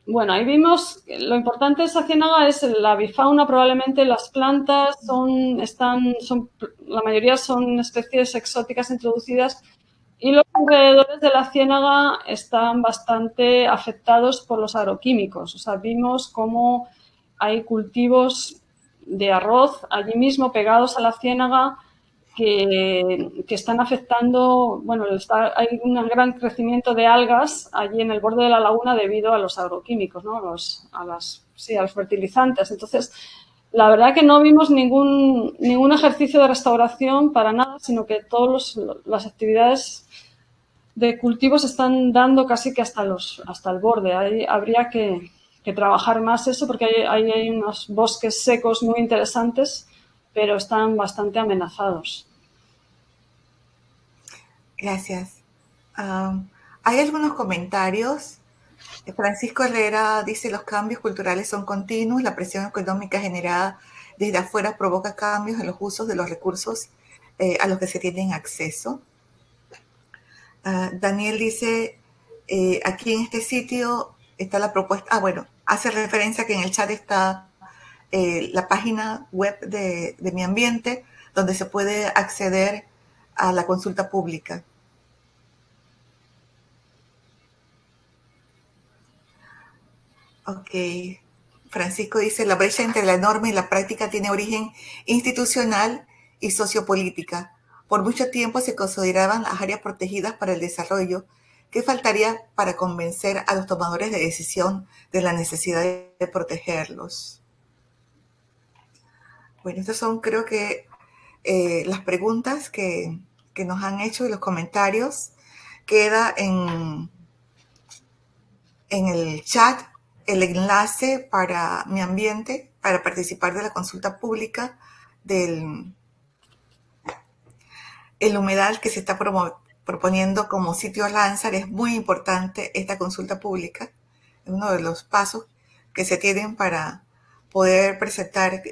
bueno, ahí vimos, lo importante de esa ciénaga es la bifauna, probablemente las plantas son, están, son, la mayoría son especies exóticas introducidas y los alrededores de la ciénaga están bastante afectados por los agroquímicos. O sea, vimos cómo hay cultivos de arroz allí mismo pegados a la ciénaga que, que están afectando, bueno, está, hay un gran crecimiento de algas allí en el borde de la laguna debido a los agroquímicos, ¿no? Los, a, las, sí, a los fertilizantes. Entonces, la verdad que no vimos ningún, ningún ejercicio de restauración para nada, sino que todas las actividades de cultivo se están dando casi que hasta, los, hasta el borde. Ahí habría que... que trabajar más eso porque hay, hay unos bosques secos muy interesantes, pero están bastante amenazados. Gracias. Um, hay algunos comentarios. Francisco Herrera dice, los cambios culturales son continuos, la presión económica generada desde afuera provoca cambios en los usos de los recursos eh, a los que se tienen acceso. Uh, Daniel dice, eh, aquí en este sitio está la propuesta, ah bueno, hace referencia que en el chat está eh, la página web de, de Mi Ambiente, donde se puede acceder a la consulta pública. Ok. Francisco dice, la brecha entre la norma y la práctica tiene origen institucional y sociopolítica. Por mucho tiempo se consideraban las áreas protegidas para el desarrollo. ¿Qué faltaría para convencer a los tomadores de decisión de la necesidad de protegerlos? Bueno, estas son creo que eh, las preguntas que, que nos han hecho y los comentarios. Queda en, en el chat el enlace para Mi Ambiente, para participar de la consulta pública del el humedal que se está promoviendo. Proponiendo como sitio Ramsar, es muy importante esta consulta pública. Es uno de los pasos que se tienen para poder presentar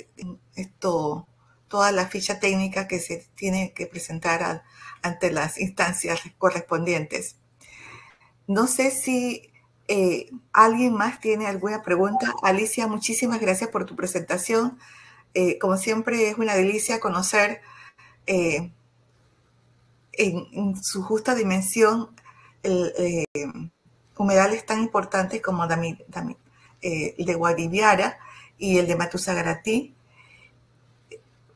esto, toda la ficha técnica que se tiene que presentar a, ante las instancias correspondientes. No sé si eh, alguien más tiene alguna pregunta. Alicia, muchísimas gracias por tu presentación. Eh, como siempre, es una delicia conocer eh, En, en su justa dimensión, el, eh, humedales tan importantes como Dami, Dami, eh, el de Guariviara y el de Matusagaratí.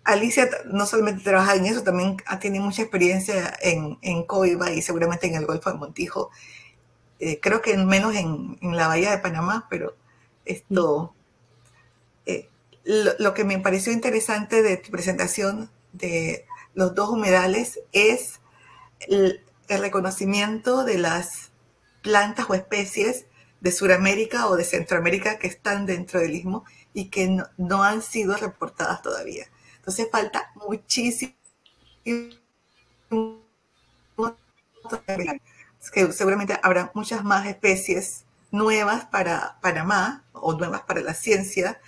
Alicia no solamente trabaja en eso, también ha tenido mucha experiencia en, en Coiba y seguramente en el Golfo de Montijo. Eh, creo que menos en, en la Bahía de Panamá, pero esto... Eh, lo, lo que me pareció interesante de tu presentación de los dos humedales es... El, el reconocimiento de las plantas o especies de Sudamérica o de Centroamérica que están dentro del istmo y que no, no han sido reportadas todavía. Entonces falta muchísimo que seguramente habrá muchas más especies nuevas para Panamá o nuevas para la ciencia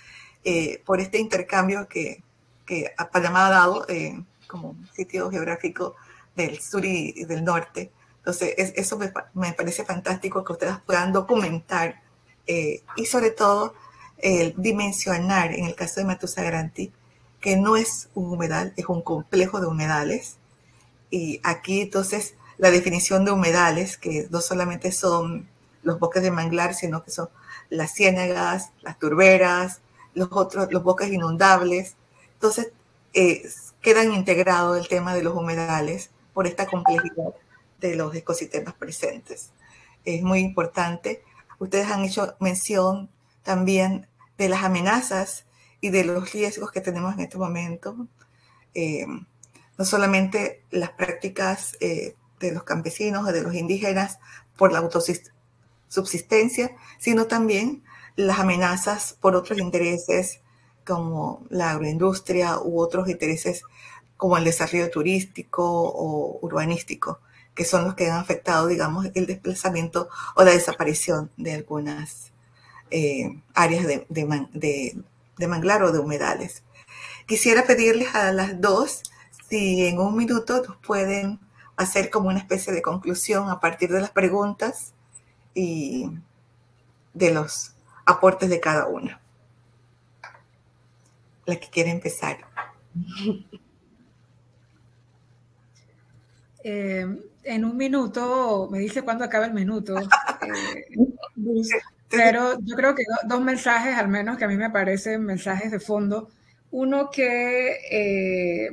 eh, por este intercambio que, que a Panamá ha dado eh, como un sitio geográfico del sur y del norte. Entonces, es, eso me, me parece fantástico que ustedes puedan documentar eh, y sobre todo eh, dimensionar, en el caso de Matusagaratí, que no es un humedal, es un complejo de humedales. Y aquí, entonces, la definición de humedales, que no solamente son los bosques de manglar, sino que son las ciénagas, las turberas, los otros, los bosques inundables. Entonces, eh, quedan integrados el tema de los humedales por esta complejidad de los ecosistemas presentes. Es muy importante. Ustedes han hecho mención también de las amenazas y de los riesgos que tenemos en este momento. Eh, no solamente las prácticas eh, de los campesinos o de los indígenas por la autosubsistencia, sino también las amenazas por otros intereses como la agroindustria u otros intereses como el desarrollo turístico o urbanístico, que son los que han afectado, digamos, el desplazamiento o la desaparición de algunas eh, áreas de, de, man, de, de manglar o de humedales. Quisiera pedirles a las dos si en un minuto nos pueden hacer como una especie de conclusión a partir de las preguntas y de los aportes de cada una. La que quiere empezar. Eh, en un minuto, me dice cuándo acaba el minuto, eh, pero yo creo que do, dos mensajes al menos que a mí me parecen mensajes de fondo. Uno, que eh,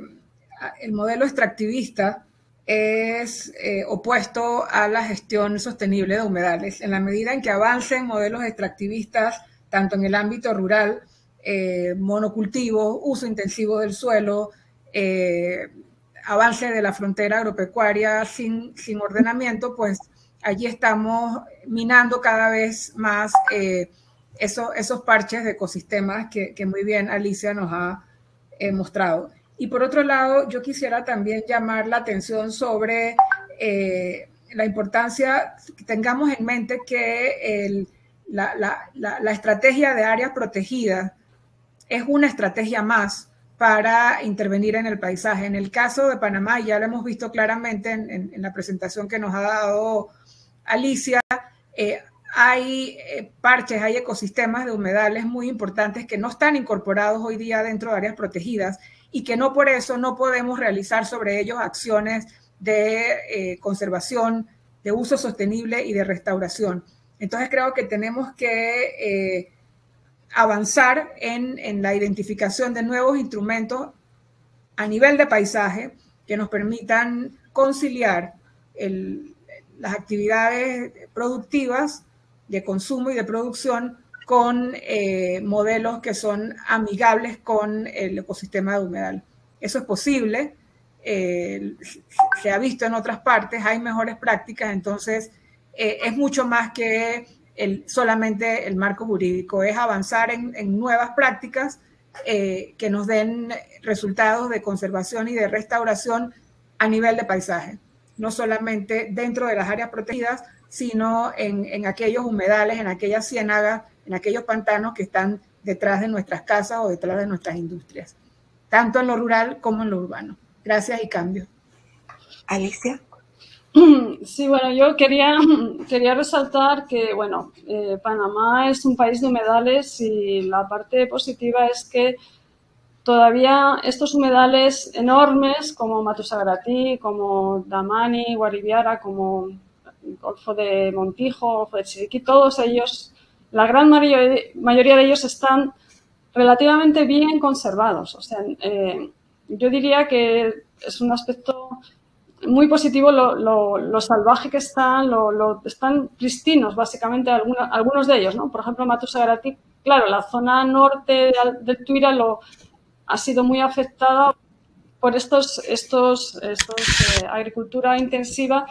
el modelo extractivista es eh, opuesto a la gestión sostenible de humedales. En la medida en que avancen modelos extractivistas, tanto en el ámbito rural, eh, monocultivo, uso intensivo del suelo, eh, avance de la frontera agropecuaria sin, sin ordenamiento, pues allí estamos minando cada vez más eh, esos, esos parches de ecosistemas que, que muy bien Alicia nos ha eh, mostrado. Y por otro lado, yo quisiera también llamar la atención sobre eh, la importancia que tengamos en mente que el, la, la, la, la estrategia de áreas protegidas es una estrategia más para intervenir en el paisaje. En el caso de Panamá, ya lo hemos visto claramente en, en, en la presentación que nos ha dado Alicia, eh, hay eh, parches, hay ecosistemas de humedales muy importantes que no están incorporados hoy día dentro de áreas protegidas, y que no por eso no podemos realizar sobre ellos acciones de eh, conservación, de uso sostenible y de restauración. Entonces creo que tenemos que eh, avanzar en, en la identificación de nuevos instrumentos a nivel de paisaje que nos permitan conciliar el, las actividades productivas de consumo y de producción con eh, modelos que son amigables con el ecosistema de humedal. Eso es posible, eh, se ha visto en otras partes, hay mejores prácticas, entonces eh, es mucho más que el, solamente el marco jurídico, es avanzar en, en nuevas prácticas eh, que nos den resultados de conservación y de restauración a nivel de paisaje, no solamente dentro de las áreas protegidas, sino en, en aquellos humedales, en aquellas ciénagas, en aquellos pantanos que están detrás de nuestras casas o detrás de nuestras industrias, tanto en lo rural como en lo urbano. Gracias y cambio. Alicia. Sí, bueno, yo quería, quería resaltar que, bueno, eh, Panamá es un país de humedales y la parte positiva es que todavía estos humedales enormes como Matusagaratí, como Damani-Guariviara, como Golfo de Montijo, Golfo de Chiriquí, todos ellos, la gran mayoría de ellos están relativamente bien conservados. O sea, eh, yo diría que es un aspecto muy positivo lo, lo, lo salvaje que están, lo, lo, están pristinos básicamente alguna, algunos de ellos, ¿no? Por ejemplo, Matusagaratí, claro, la zona norte del Tuira lo, ha sido muy afectada por estos, estos, estos eh, agricultura intensiva.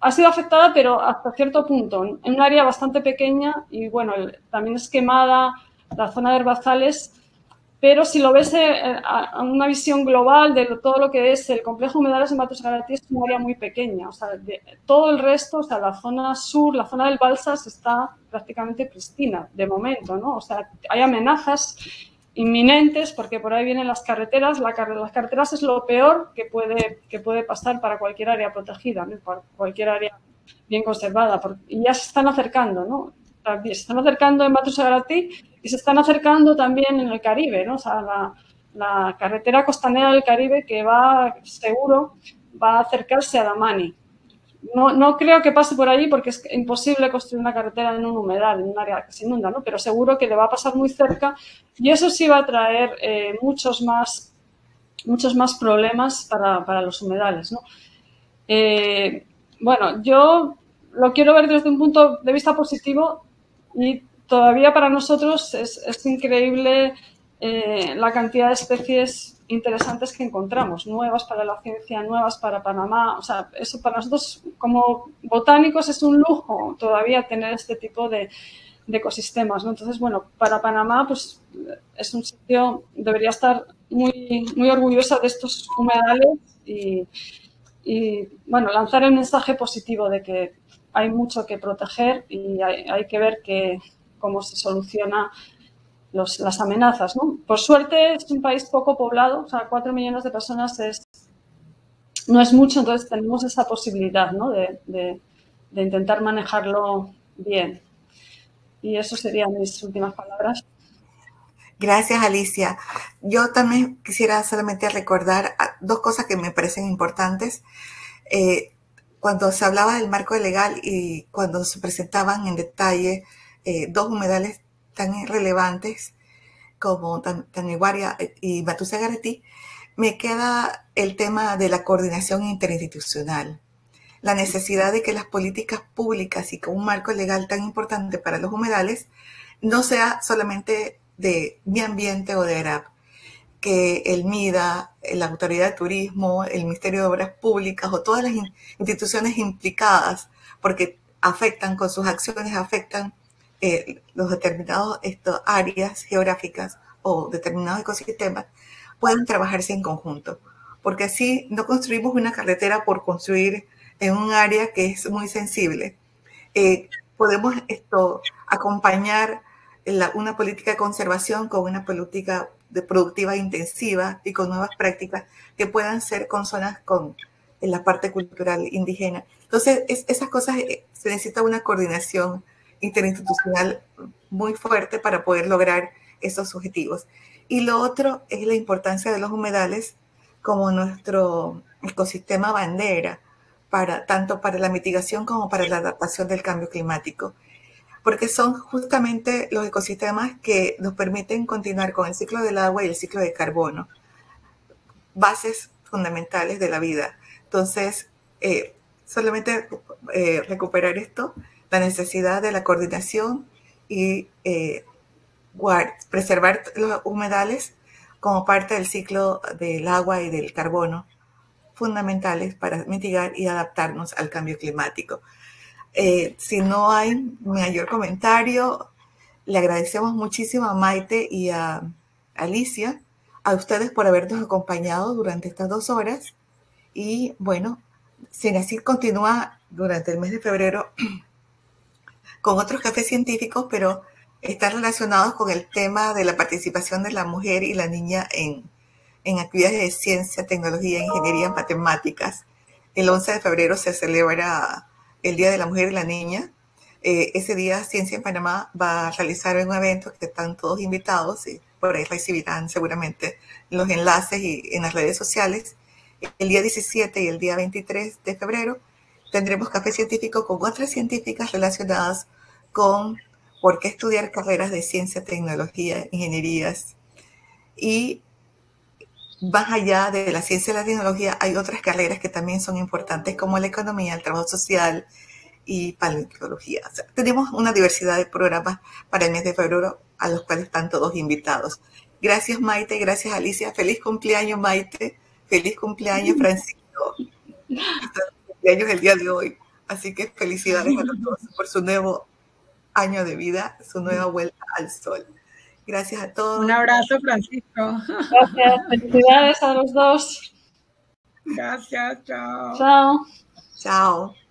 Ha sido afectada, pero hasta cierto punto, en un área bastante pequeña y, bueno, también es quemada la zona de herbazales, pero si lo ves a una visión global de todo lo que es el complejo humedales de Matusagaratí, es un área muy pequeña. O sea, de, todo el resto, o sea, la zona sur, la zona del Balsas está prácticamente pristina de momento, ¿no? O sea, hay amenazas inminentes porque por ahí vienen las carreteras. La car las carreteras es lo peor que puede, que puede pasar para cualquier área protegida, ¿no? Para cualquier área bien conservada. Y ya se están acercando, ¿no? Se están acercando en Matusagaratí y se están acercando también en el Caribe, ¿no? O sea, la, la carretera costanera del Caribe que va, seguro, va a acercarse a Damani. No, no creo que pase por allí porque es imposible construir una carretera en un humedal, en un área que se inunda, ¿no? Pero seguro que le va a pasar muy cerca y eso sí va a traer eh, muchos, más, muchos más problemas para, para los humedales, ¿no? Eh, bueno, yo lo quiero ver desde un punto de vista positivo y todavía para nosotros es, es increíble eh, la cantidad de especies interesantes que encontramos, nuevas para la ciencia, nuevas para Panamá. O sea, eso para nosotros como botánicos es un lujo todavía tener este tipo de, de ecosistemas, ¿no? Entonces, bueno, para Panamá pues es un sitio, debería estar muy, muy orgullosa de estos humedales y, y, bueno, lanzar el mensaje positivo de que hay mucho que proteger y hay, hay que ver que, cómo se soluciona Los, las amenazas, ¿no? Por suerte es un país poco poblado, o sea, cuatro millones de personas es, no es mucho, entonces tenemos esa posibilidad, ¿no? de, de, de intentar manejarlo bien. Y eso serían mis últimas palabras. Gracias, Alicia. Yo también quisiera solamente recordar dos cosas que me parecen importantes. Eh, cuando se hablaba del marco legal y cuando se presentaban en detalle eh, dos humedales tan relevantes como Damani-Guariviara y Matusagaratí, me queda el tema de la coordinación interinstitucional, la necesidad de que las políticas públicas y con un marco legal tan importante para los humedales no sea solamente de medio ambiente o de ARAP, que el MIDA, la Autoridad de Turismo, el Ministerio de Obras Públicas o todas las instituciones implicadas, porque afectan con sus acciones, afectan Eh, los determinados esto, áreas geográficas o determinados ecosistemas puedan trabajarse en conjunto. Porque así no construimos una carretera por construir en un área que es muy sensible. Eh, podemos esto, acompañar la, una política de conservación con una política de productiva intensiva y con nuevas prácticas que puedan ser consonas con en la parte cultural indígena. Entonces, es, esas cosas eh, se necesita una coordinación interinstitucional muy fuerte para poder lograr esos objetivos. Y lo otro es la importancia de los humedales como nuestro ecosistema bandera, para, tanto para la mitigación como para la adaptación del cambio climático, porque son justamente los ecosistemas que nos permiten continuar con el ciclo del agua y el ciclo de carbono, bases fundamentales de la vida. Entonces, eh, solamente eh, recuperar esto, la necesidad de la coordinación y eh, guard, preservar los humedales como parte del ciclo del agua y del carbono, fundamentales para mitigar y adaptarnos al cambio climático. Eh, si no hay mayor comentario, le agradecemos muchísimo a Maite y a Alicia, a ustedes por habernos acompañado durante estas dos horas. Y bueno, SENACYT continúa durante el mes de febrero con otros cafés científicos, pero están relacionados con el tema de la participación de la mujer y la niña en, en actividades de ciencia, tecnología, ingeniería, matemáticas. El once de febrero se celebra el Día de la Mujer y la Niña. Eh, ese día Ciencia en Panamá va a realizar un evento que están todos invitados y por ahí recibirán seguramente los enlaces y en las redes sociales. El día diecisiete y el día veintitrés de febrero tendremos café científico con otras científicas relacionadas con por qué estudiar carreras de ciencia, tecnología, ingenierías. Y más allá de la ciencia y la tecnología, hay otras carreras que también son importantes como la economía, el trabajo social y paleontología. O sea, tenemos una diversidad de programas para el mes de febrero a los cuales están todos invitados. Gracias, Maite. Gracias, Alicia. Feliz cumpleaños, Maite. Feliz cumpleaños, Francisco. Años el día de hoy, así que felicidades a todos por su nuevo año de vida, su nueva vuelta al sol. Gracias a todos. Un abrazo, Francisco. Gracias, felicidades a los dos. Gracias, chao. Chao. Chao.